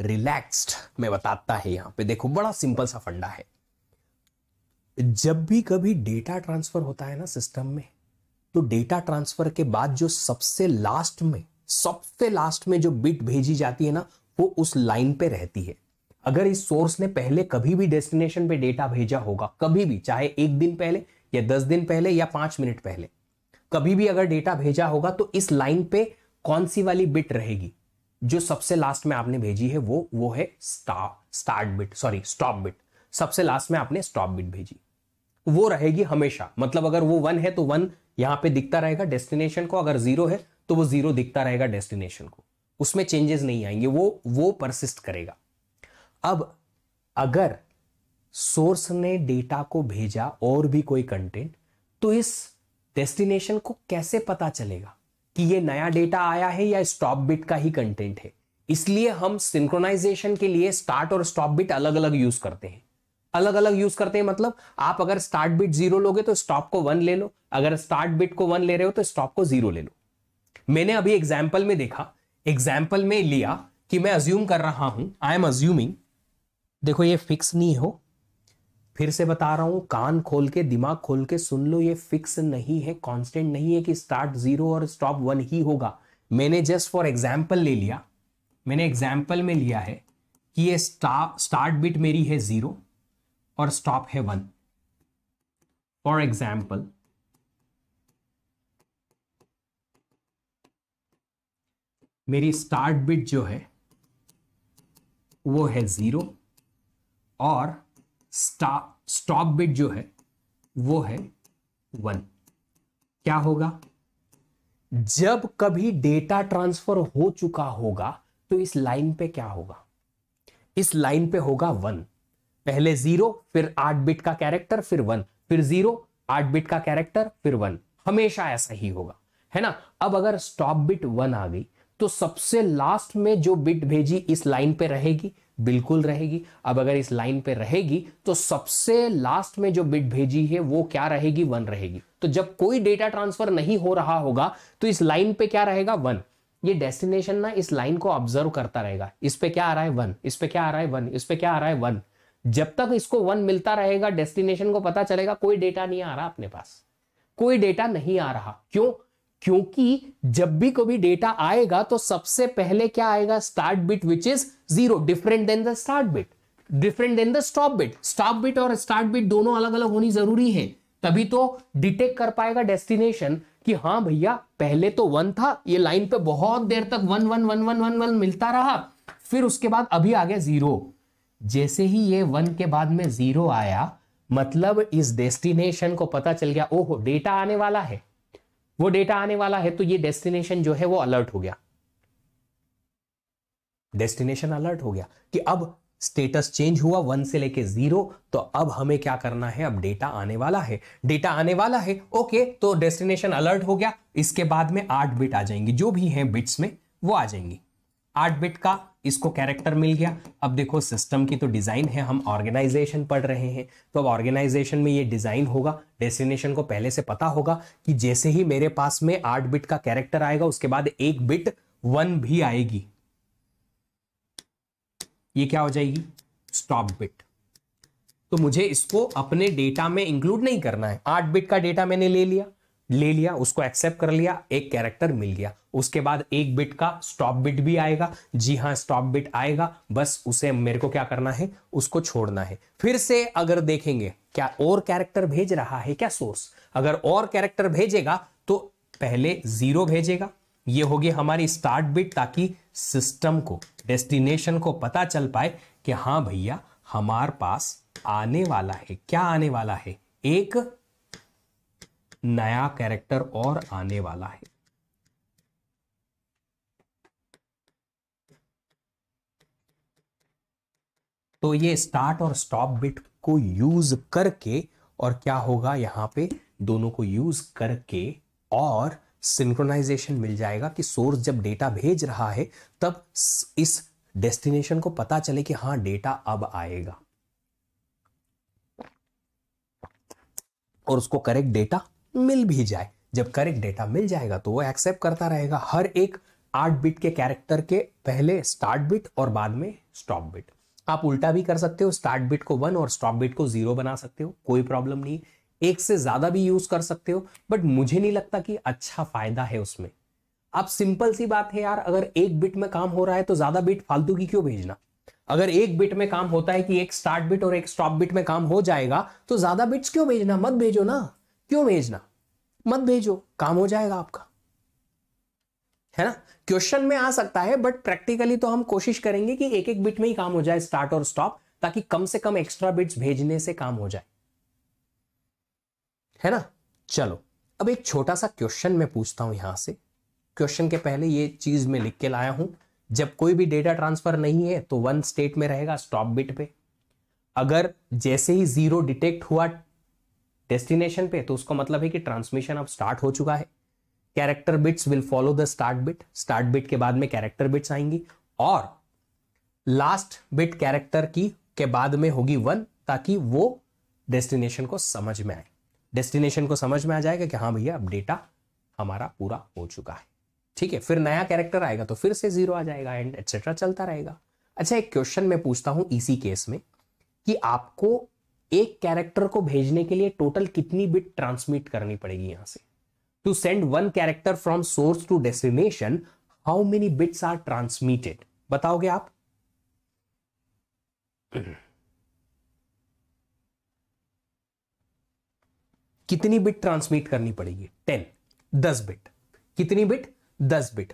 रिलैक्स्ड में बताता है। यहां पे देखो बड़ा सिंपल सा फंडा है, जब भी कभी डेटा ट्रांसफर होता है ना सिस्टम में, तो डेटा ट्रांसफर के बाद जो सबसे लास्ट में सबसे लास्ट में जो बिट भेजी जाती है ना वो उस लाइन पे रहती है। अगर इस सोर्स ने पहले कभी भी डेस्टिनेशन पे डेटा भेजा होगा, कभी भी, चाहे एक दिन पहले या दस दिन पहले या पांच मिनट पहले, कभी भी अगर डेटा भेजा होगा तो इस लाइन पे कौन सी वाली बिट रहेगी, जो सबसे लास्ट में आपने भेजी है वो वो है start bit, sorry stop bit. सबसे लास्ट में आपने स्टॉप बिट भेजी, वो रहेगी हमेशा, मतलब अगर वो वन है तो वन यहां पे दिखता रहेगा डेस्टिनेशन को, अगर जीरो है तो वो जीरो दिखता रहेगा डेस्टिनेशन को, उसमें चेंजेस नहीं आएंगे, वो वो परसिस्ट करेगा। अब अगर सोर्स ने डेटा को भेजा और भी कोई कंटेंट, तो इस डेस्टिनेशन को कैसे पता चलेगा कि ये नया डेटा आया है या स्टॉप बिट का ही कंटेंट है। इसलिए हम सिंक्रोनाइजेशन के लिए स्टार्ट और स्टॉप बिट अलग अलग यूज करते हैं, अलग अलग यूज करते हैं मतलब आप अगर स्टार्ट बिट जीरो लोगे तो स्टॉप को वन ले लो, अगर स्टार्ट बिट को वन ले रहे हो तो स्टॉप को जीरो ले लो। मैंने अभी एग्जाम्पल में देखा, एग्जाम्पल में लिया कि मैं अज्यूम कर रहा हूं, आई एम अज्यूमिंग, देखो ये फिक्स नहीं हो, फिर से बता रहा हूं, कान खोल के दिमाग खोल के सुन लो, ये फिक्स नहीं है, कांस्टेंट नहीं है कि स्टार्ट जीरो और स्टॉप वन ही होगा। मैंने जस्ट फॉर एग्जांपल ले लिया, मैंने एग्जांपल में लिया है कि ये स्टार्ट स्टार्ट बिट मेरी है जीरो और स्टॉप है वन। फॉर एग्जांपल मेरी स्टार्ट बिट जो है वो है जीरो और स्टॉप बिट जो है वो है वन। क्या होगा, जब कभी डेटा ट्रांसफर हो चुका होगा तो इस लाइन पे क्या होगा, इस लाइन पे होगा वन। पहले जीरो, फिर आठ बिट का कैरेक्टर, फिर वन, फिर जीरो, आठ बिट का कैरेक्टर, फिर वन। हमेशा ऐसा ही होगा, है ना। अब अगर स्टॉप बिट वन आ गई तो सबसे लास्ट में जो बिट भेजी इस लाइन पे रहेगी, बिल्कुल रहेगी। अब अगर इस लाइन पे रहेगी तो सबसे लास्ट में जो बिट भेजी है वो क्या रहेगी, वन रहेगी। तो जब कोई डेटा ट्रांसफर नहीं हो रहा होगा तो इस लाइन पे क्या रहेगा, वन। ये डेस्टिनेशन ना इस लाइन को ऑब्जर्व करता रहेगा, इस पे क्या आ रहा है वन, इस पे क्या आ रहा है वन, इस पे क्या आ रहा है वन। जब तक इसको वन मिलता रहेगा डेस्टिनेशन को पता चलेगा कोई डेटा नहीं आ रहा अपने पास, कोई डेटा नहीं आ रहा। क्यों? क्योंकि जब भी कभी डेटा आएगा तो सबसे पहले क्या आएगा, start bit which is zero, different than the start bit, different than the stop bit. Stop bit और स्टार्ट बिट दोनों अलग अलग होनी जरूरी है, तभी तो डिटेक्ट कर पाएगा डेस्टिनेशन कि हाँ भैया पहले तो वन था, ये लाइन पे बहुत देर तक one one one one one one मिलता रहा, फिर उसके बाद अभी आ गया जीरो। जैसे ही ये वन के बाद में जीरो आया मतलब इस डेस्टिनेशन को पता चल गया, ओहो डेटा आने वाला है, वो डेटा आने वाला है। तो ये डेस्टिनेशन जो है वो अलर्ट हो गया, डेस्टिनेशन अलर्ट हो गया कि अब स्टेटस चेंज हुआ वन से लेके जीरो, तो अब हमें क्या करना है, अब डेटा आने वाला है, डेटा आने वाला है। ओके, तो डेस्टिनेशन अलर्ट हो गया, इसके बाद में आठ बिट आ जाएंगी, जो भी है बिट्स में वो आ जाएंगी। आठ बिट का इसको कैरेक्टर मिल गया। अब देखो सिस्टम की तो डिजाइन है, हम ऑर्गेनाइजेशन पढ़ रहे हैं, तो अब ऑर्गेनाइजेशन में ये डिजाइन होगा, डेस्टिनेशन को पहले से पता होगा कि जैसे ही मेरे पास में आठ बिट का कैरेक्टर आएगा उसके बाद एक बिट वन भी आएगी, ये क्या हो जाएगी, स्टॉप बिट। तो मुझे इसको अपने डेटा में इंक्लूड नहीं करना है। आठ बिट का डेटा मैंने ले लिया, ले लिया उसको एक्सेप्ट कर लिया, एक कैरेक्टर मिल गया, उसके बाद एक बिट का स्टॉप बिट भी आएगा। जी हाँ, स्टॉप बिट आएगा, बस उसे मेरे को क्या करना है, उसको छोड़ना है। फिर से अगर देखेंगे क्या और कैरेक्टर भेज रहा है क्या सोर्स, अगर और कैरेक्टर भेजेगा तो पहले जीरो भेजेगा, ये होगी हमारी स्टार्ट बिट, ताकि सिस्टम को डेस्टिनेशन को पता चल पाए कि हाँ भैया हमारे पास आने वाला है, क्या आने वाला है, एक नया कैरेक्टर और आने वाला है। तो ये स्टार्ट और स्टॉप बिट को यूज करके, और क्या होगा यहां पे, दोनों को यूज करके और सिंक्रोनाइजेशन मिल जाएगा कि सोर्स जब डेटा भेज रहा है तब इस डेस्टिनेशन को पता चले कि हाँ डेटा अब आएगा, और उसको करेक्ट डेटा मिल भी जाए। जब करेक्ट डेटा मिल जाएगा तो वो एक्सेप्ट करता रहेगा हर एक आठ बिट के कैरेक्टर के पहले स्टार्ट बिट और बाद में स्टॉप बिट। आप उल्टा भी कर सकते हो, स्टार्ट बिट को वन और स्टॉप बिट को जीरो बना सकते हो, कोई प्रॉब्लम नहीं, एक से ज्यादा भी यूज कर सकते हो, बट मुझे नहीं लगता कि अच्छा फायदा है उसमें। अब सिंपल सी बात है यार, अगर एक बिट में काम हो रहा है तो ज्यादा बिट फालतू की क्यों भेजना। अगर एक बिट में काम होता है कि एक स्टार्ट बिट और एक स्टॉप बिट में काम हो जाएगा तो ज्यादा बिट्स क्यों भेजना, मत भेजो ना, क्यों भेजना, मत भेजो, काम हो जाएगा आपका, है ना। क्वेश्चन में आ सकता है बट प्रैक्टिकली तो हम कोशिश करेंगे कि एक एक बिट में ही काम हो जाए, स्टार्ट और स्टॉप, ताकि कम से कम एक्स्ट्रा बिट्स भेजने से काम हो जाए, है ना। चलो अब एक छोटा सा क्वेश्चन मैं पूछता हूं यहां से। क्वेश्चन के पहले ये चीज मैं लिख के लाया हूं, जब कोई भी डेटा ट्रांसफर नहीं है तो वन स्टेट में रहेगा स्टॉप बिट पे, अगर जैसे ही जीरो डिटेक्ट हुआ डेस्टिनेशन पे तो उसका मतलब है कि ट्रांसमिशन अब स्टार्ट हो चुका है। Character bits will follow the start bit, start bit के बाद में कैरेक्टर बिट्स आएंगी और लास्ट बिट कैरेक्टर की के बाद में होगी वन, ताकि वो डेस्टिनेशन को समझ में आए, डेस्टिनेशन को समझ में आ जाएगा कि हाँ भैया अब डेटा हमारा पूरा हो चुका है, ठीक है। फिर नया कैरेक्टर आएगा तो फिर से जीरो आ जाएगा एंड एटसेट्रा चलता रहेगा। अच्छा एक क्वेश्चन मैं पूछता हूं इसी केस में कि आपको एक कैरेक्टर को भेजने के लिए टोटल कितनी बिट ट्रांसमिट करनी पड़ेगी यहां से। To send one character from source to destination how many bits are transmitted, बताओगे आप। कितनी बिट ट्रांसमिट करनी पड़ेगी, टेन, दस बिट, कितनी बिट, दस बिट।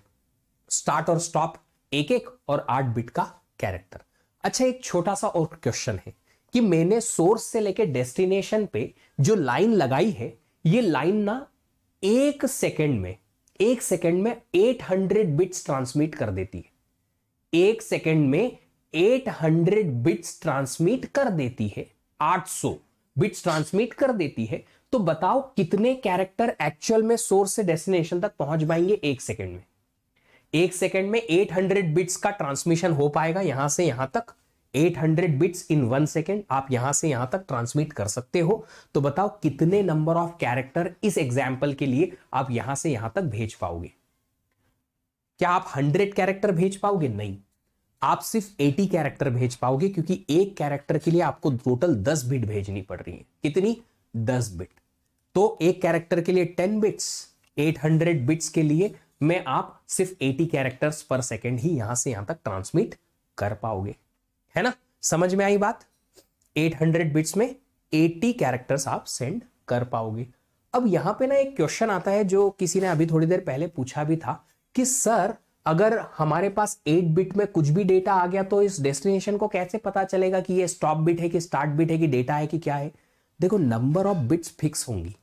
स्टार्ट और स्टॉप एक एक और आठ बिट का कैरेक्टर। अच्छा, एक छोटा सा और क्वेश्चन है कि मैंने सोर्स से लेके डेस्टिनेशन पे जो लाइन लगाई है, ये लाइन ना एक सेकंड में एक सेकंड में आठ सौ बिट्स ट्रांसमिट कर देती है। एक सेकंड में आठ सौ बिट्स ट्रांसमिट कर देती है, आठ सौ बिट्स ट्रांसमिट कर देती है। तो बताओ कितने कैरेक्टर एक्चुअल में सोर्स से डेस्टिनेशन तक पहुंच पाएंगे एक सेकंड में? एक सेकंड में आठ सौ बिट्स का ट्रांसमिशन हो पाएगा यहां से यहां तक। आठ सौ बिट्स इन वन सेकेंड आप यहां से यहां तक ट्रांसमिट कर सकते हो। तो बताओ कितने नंबर ऑफ कैरेक्टर इस एग्जाम्पल के लिए आप यहां से यहां तक भेज पाओगे? क्या आप सौ कैरेक्टर भेज पाओगे? नहीं, आप सिर्फ अस्सी कैरेक्टर भेज पाओगे, क्योंकि एक कैरेक्टर के लिए आपको टोटल दस बिट भेजनी पड़ रही है। कितनी? दस बिट। तो एक कैरेक्टर के लिए टेन बिट्स, आठ सौ बिट्स के लिए में आप सिर्फ अस्सी कैरेक्टर्स पर सेकेंड ही यहां से यहां तक ट्रांसमिट कर पाओगे, है ना? समझ में आई बात? आठ सौ बिट्स में अस्सी कैरेक्टर्स आप सेंड कर पाओगे। अब यहां पे ना एक क्वेश्चन आता है जो किसी ने अभी थोड़ी देर पहले पूछा भी था कि सर अगर हमारे पास आठ बिट में कुछ भी डेटा आ गया तो इस डेस्टिनेशन को कैसे पता चलेगा कि ये स्टॉप बिट है कि स्टार्ट बिट है कि डेटा है कि क्या है? देखो, नंबर ऑफ बिट्स फिक्स होंगी।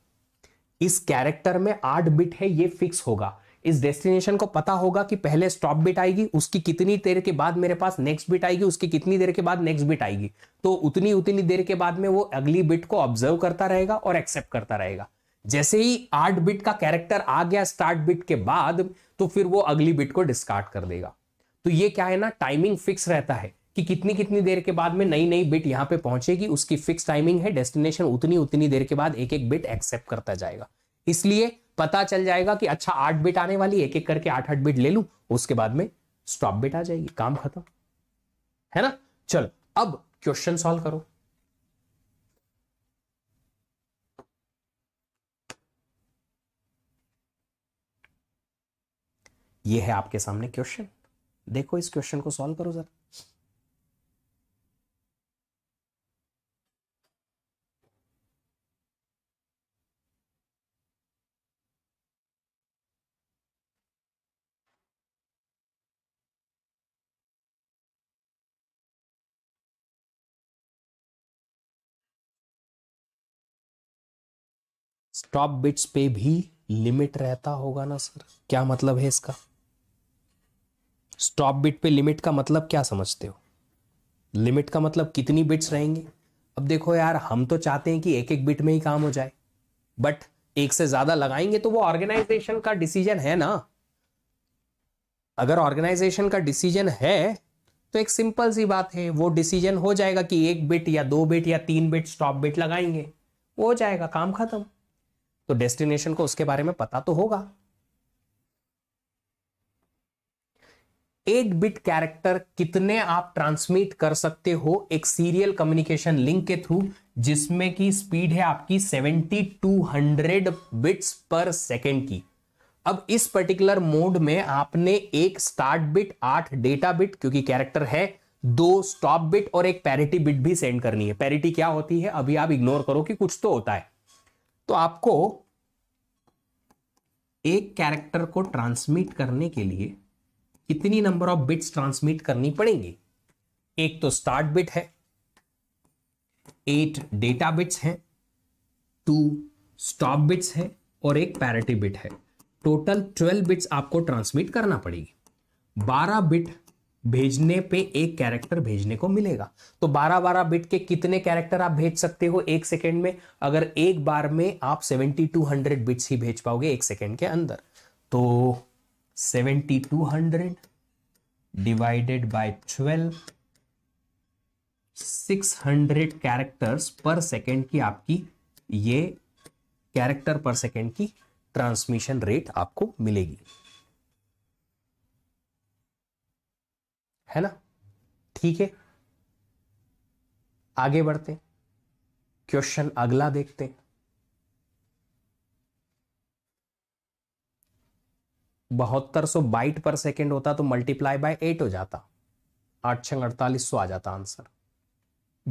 इस कैरेक्टर में आठ बिट है, ये फिक्स होगा। इस डेस्टिनेशन को पता होगा कि पहले स्टॉप बिट आएगी, उसकी कितनी देर के बाद मेरे पास नेक्स्ट बिट आएगी, उसकी कितनी देर के बाद नेक्स्ट बिट आएगी। तो उतनी उतनी देर के बाद में वो अगली बिट को ऑब्जर्व करता रहेगा और एक्सेप्ट करता रहेगा। जैसे ही आठ बिट का कैरेक्टर आ गया स्टार्ट बिट के बाद, तो फिर वो अगली बिट को डिस्कार्ड कर देगा। तो ये क्या है ना, टाइमिंग फिक्स रहता है कि कितनी कितनी देर के बाद में नई नई बिट यहाँ पे पहुंचेगी, उसकी फिक्स टाइमिंग है। डेस्टिनेशन उतनी उतनी देर के बाद एक एक बिट एक्सेप्ट करता जाएगा, इसलिए पता चल जाएगा कि अच्छा आठ बिट आने वाली, एक एक करके आठ आठ बिट ले लूं, उसके बाद में स्टॉप बिट आ जाएगी, काम खत्म, है ना? चलो अब क्वेश्चन सॉल्व करो। ये है आपके सामने क्वेश्चन, देखो इस क्वेश्चन को सॉल्व करो जरा। स्टॉप बिट्स पे भी लिमिट रहता होगा ना सर? क्या मतलब है इसका? स्टॉप बिट पे लिमिट का मतलब क्या समझते हो? लिमिट का मतलब कितनी बिट्स रहेंगे? अब देखो यार, हम तो चाहते हैं कि एक एक बिट में ही काम हो जाए, बट एक से ज्यादा लगाएंगे तो वो ऑर्गेनाइजेशन का डिसीजन है ना। अगर ऑर्गेनाइजेशन का डिसीजन है तो एक सिंपल सी बात है, वो डिसीजन हो जाएगा कि एक बिट या दो बिट या तीन बिट स्टॉप बिट लगाएंगे, हो जाएगा, काम खत्म। तो डेस्टिनेशन को उसके बारे में पता तो होगा। एट बिट कैरेक्टर कितने आप ट्रांसमिट कर सकते हो एक सीरियल कम्युनिकेशन लिंक के थ्रू, जिसमें की स्पीड है आपकी बहत्तर सौ बिट्स पर सेकेंड की। अब इस पर्टिकुलर मोड में आपने एक स्टार्ट बिट, आठ डेटा बिट क्योंकि कैरेक्टर है, दो स्टॉप बिट और एक पैरिटी बिट भी सेंड करनी है। पैरिटी क्या होती है अभी आप इग्नोर करो कि कुछ तो होता है। तो आपको एक कैरेक्टर को ट्रांसमिट करने के लिए कितनी नंबर ऑफ बिट्स ट्रांसमिट करनी पड़ेंगी? एक तो स्टार्ट बिट है, एट डेटा बिट्स हैं, टू स्टॉप बिट्स है और एक पैरिटी बिट है। टोटल ट्वेल्व बिट्स आपको ट्रांसमिट करना पड़ेगी। बारह बिट भेजने पे एक कैरेक्टर भेजने को मिलेगा। तो बारह बारह बिट के कितने कैरेक्टर आप भेज सकते हो एक सेकेंड में? अगर एक बार में आप बहत्तर सौ बिट्स ही भेज पाओगे एक सेकेंड के अंदर। तो बहत्तर सौ डिवाइडेड बाय ट्वेल्व, छह सौ कैरेक्टर्स पर सेकेंड की आपकी ये कैरेक्टर पर सेकेंड की ट्रांसमिशन रेट आपको मिलेगी, है ना? ठीक है, आगे बढ़ते, क्वेश्चन अगला देखते हैं। बहत्तर सौ बाइट पर सेकेंड होता तो मल्टीप्लाई बाय एट हो जाता, आठ छंग अड़तालीस सौ आ जाता आंसर।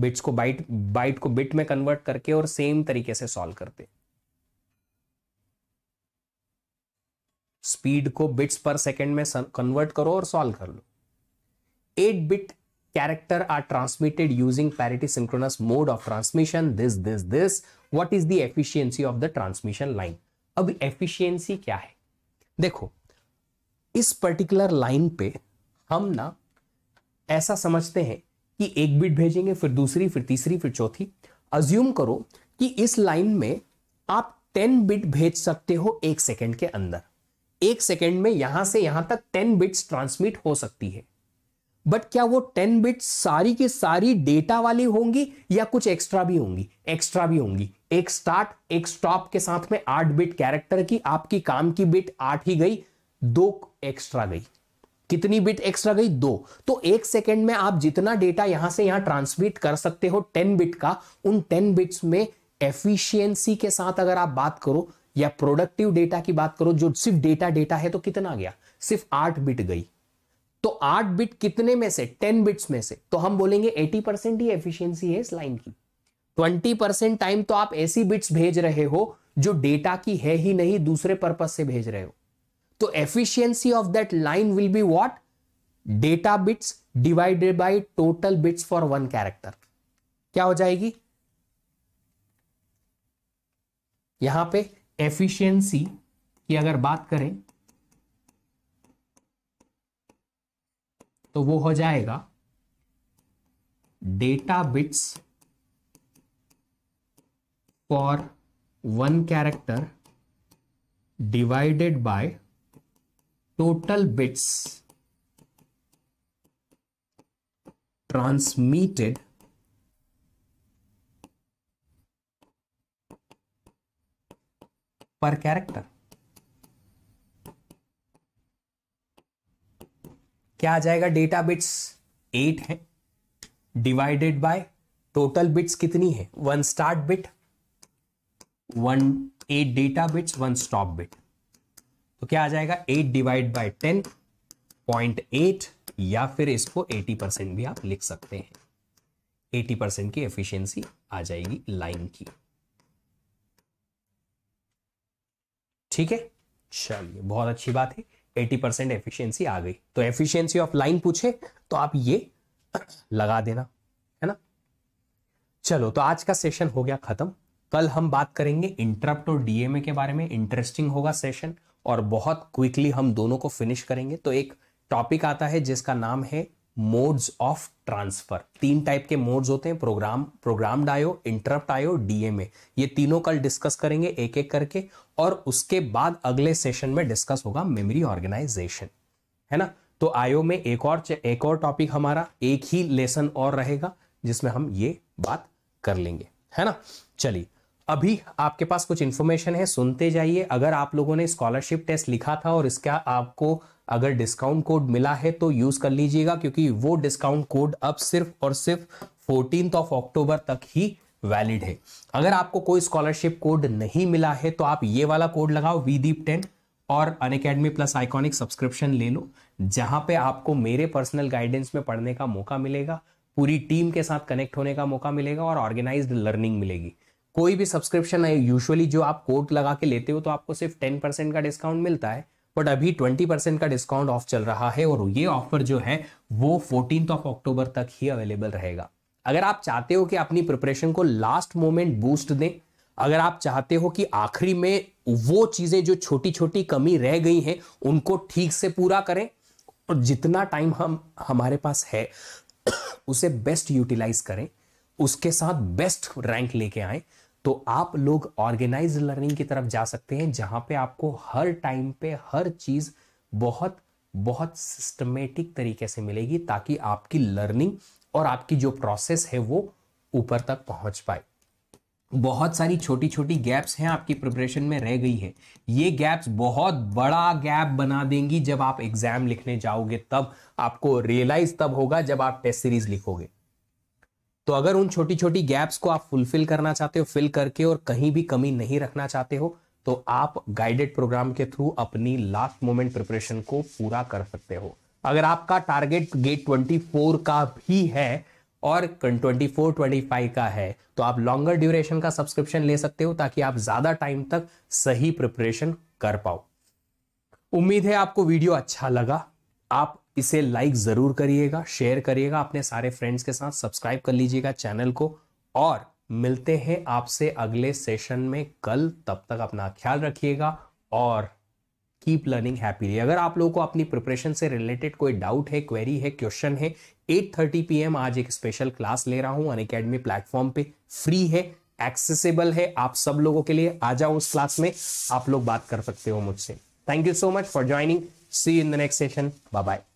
बिट्स को बाइट, बाइट को बिट में कन्वर्ट करके और सेम तरीके से सॉल्व करते। स्पीड को बिट्स पर सेकेंड में कन्वर्ट करो और सॉल्व कर लो. Eight bit character are transmitted using parity synchronous mode of transmission. This, this, this. What is the efficiency of the transmission line? अब efficiency क्या है? देखो, इस particular line पे हम ना ऐसा समझते हैं कि एक bit भेजेंगे, फिर दूसरी, फिर तीसरी, फिर चौथी. Assume करो कि इस line में आप टेन bit भेज सकते हो एक second के अंदर. एक second में यहां से यहां तक टेन bits transmit हो सकती है. बट क्या वो टेन बिट्स सारी की सारी डेटा वाली होंगी या कुछ एक्स्ट्रा भी होंगी? एक्स्ट्रा भी होंगी. एक स्टार्ट एक स्टॉप के साथ में आठ बिट कैरेक्टर की. आपकी काम की बिट आठ ही गई, दो एक्स्ट्रा गई. कितनी बिट एक्स्ट्रा गई? दो. तो एक सेकेंड में आप जितना डेटा यहां से यहां ट्रांसमिट कर सकते हो टेन बिट का, उन टेन बिट्स में एफिशिएंसी के साथ अगर आप बात करो या प्रोडक्टिव डेटा की बात करो, जो सिर्फ डेटा डेटा है, तो कितना गया? सिर्फ आठ बिट गई. तो आठ बिट कितने में से? टेन बिट्स में से. तो हम बोलेंगे अस्सी परसेंट ही एफिशिएंसी है इस लाइन की. बीस परसेंट टाइम तो आप ऐसी बिट्स भेज रहे हो जो डेटा की है ही नहीं, दूसरे पर्पस से भेज रहे हो. तो efficiency of that line will be what? Data bits divided by total bits for one character. क्या हो जाएगी यहां पे एफिशिएंसी की अगर बात करें तो वो हो जाएगा data bits for one character divided by total bits transmitted per character. क्या आ जाएगा? डेटा बिट्स एट है डिवाइडेड बाय टोटल बिट्स कितनी है? One start bit, one eight data bits, one stop bit. तो क्या आ जाएगा? Eight divide by ten point eight, या फिर इसको एटी परसेंट भी आप लिख सकते हैं. एटी परसेंट की एफिशिएंसी आ जाएगी लाइन की. ठीक है, चलिए, बहुत अच्छी बात है. अस्सी परसेंट एफिशिएंसी आ गई. तो एफिशिएंसी ऑफ लाइन पूछे तो आप ये लगा देना, है ना. चलो, तो आज का सेशन हो गया खत्म. कल हम बात करेंगे इंटरप्ट और डीएमए के बारे में. इंटरेस्टिंग होगा सेशन और बहुत क्विकली हम दोनों को फिनिश करेंगे. तो एक टॉपिक आता है जिसका नाम है मोड्स ऑफ ट्रांसफर. तीन टाइप के मोड्स होते हैं, program programmed IO, interrupt IO, DMA. ये तीनों कल डिस्कस करेंगे एक एक करके. और उसके बाद अगले सेशन में डिस्कस होगा मेमोरी ऑर्गेनाइजेशन, है ना. तो आयो में एक और एक और टॉपिक हमारा, एक ही लेसन और रहेगा जिसमें हम ये बात कर लेंगे, है ना. चलिए, अभी आपके पास कुछ इन्फॉर्मेशन है, सुनते जाइए. अगर आप लोगों ने स्कॉलरशिप टेस्ट लिखा था और इसका आपको अगर डिस्काउंट कोड मिला है तो यूज कर लीजिएगा, क्योंकि वो डिस्काउंट कोड अब सिर्फ और सिर्फ फोर्टीन्थ ऑफ अक्टूबर तक ही वैलिड है. अगर आपको कोई स्कॉलरशिप कोड नहीं मिला है तो आप ये वाला कोड लगाओ, वीदीप टेन, और अनअकैडमी प्लस आइकॉनिक सब्सक्रिप्शन ले लो, जहां पे आपको मेरे पर्सनल गाइडेंस में पढ़ने का मौका मिलेगा, पूरी टीम के साथ कनेक्ट होने का मौका मिलेगा और ऑर्गेनाइज्ड लर्निंग मिलेगी. कोई भी सब्सक्रिप्शन है, यूजुअली जो आप कोड लगा के लेते हो तो आपको सिर्फ टेन परसेंट का डिस्काउंट मिलता है, बट अभी ट्वेंटी परसेंट का डिस्काउंट ऑफ चल रहा है और ये ऑफर जो है वो फोर्टीन्थ ऑफ अक्टूबर तक ही अवेलेबल रहेगा. अगर आप चाहते हो कि अपनी प्रिपरेशन को लास्ट मोमेंट बूस्ट दें, अगर आप चाहते हो कि आखिरी में वो चीजें जो छोटी छोटी कमी रह गई हैं उनको ठीक से पूरा करें और जितना टाइम हम हमारे पास है उसे बेस्ट यूटिलाइज करें, उसके साथ बेस्ट रैंक लेके आए, तो आप लोग ऑर्गेनाइज लर्निंग की तरफ जा सकते हैं, जहां पे आपको हर टाइम पे हर चीज बहुत बहुत सिस्टमेटिक तरीके से मिलेगी, ताकि आपकी लर्निंग और आपकी जो प्रोसेस है वो ऊपर तक पहुंच पाए. बहुत सारी छोटी छोटी गैप्स हैं आपकी प्रिपरेशन में रह गई है, ये गैप्स बहुत बड़ा गैप बना देंगी. जब आप एग्जाम लिखने जाओगे तब आपको रियलाइज तब होगा, जब आप टेस्ट सीरीज लिखोगे. तो अगर उन छोटी छोटी गैप्स को आप फुलफिल करना चाहते हो, फिल करके, और कहीं भी कमी नहीं रखना चाहते हो, तो आप गाइडेड प्रोग्राम के थ्रू अपनी लास्ट मोमेंट प्रिपरेशन को पूरा कर सकते हो. अगर आपका टारगेट गेट चौबीस का भी है और चौबीस पच्चीस का है तो आप लॉन्गर ड्यूरेशन का सब्सक्रिप्शन ले सकते हो, ताकि आप ज्यादा टाइम तक सही प्रिपरेशन कर पाओ. उम्मीद है आपको वीडियो अच्छा लगा। आप इसे लाइक जरूर करिएगा, शेयर करिएगा अपने सारे फ्रेंड्स के साथ, सब्सक्राइब कर लीजिएगा चैनल को, और मिलते हैं आपसे अगले सेशन में कल। तब तक अपना ख्याल रखिएगा और कीप लर्निंग हैप्पीली। अगर आप लोगों को अपनी प्रिपरेशन से रिलेटेड कोई डाउट है, क्वेरी है, क्वेश्चन है, एट थर्टी पी एम आज एक स्पेशल क्लास ले रहा हूं अनअकैडमी प्लेटफॉर्म पे, फ्री है, एक्सेसिबल है आप सब लोगों के लिए। आ जाओ उस क्लास में, आप लोग बात कर सकते हो मुझसे। Thank you so much for joining, see you in the next session, bye bye.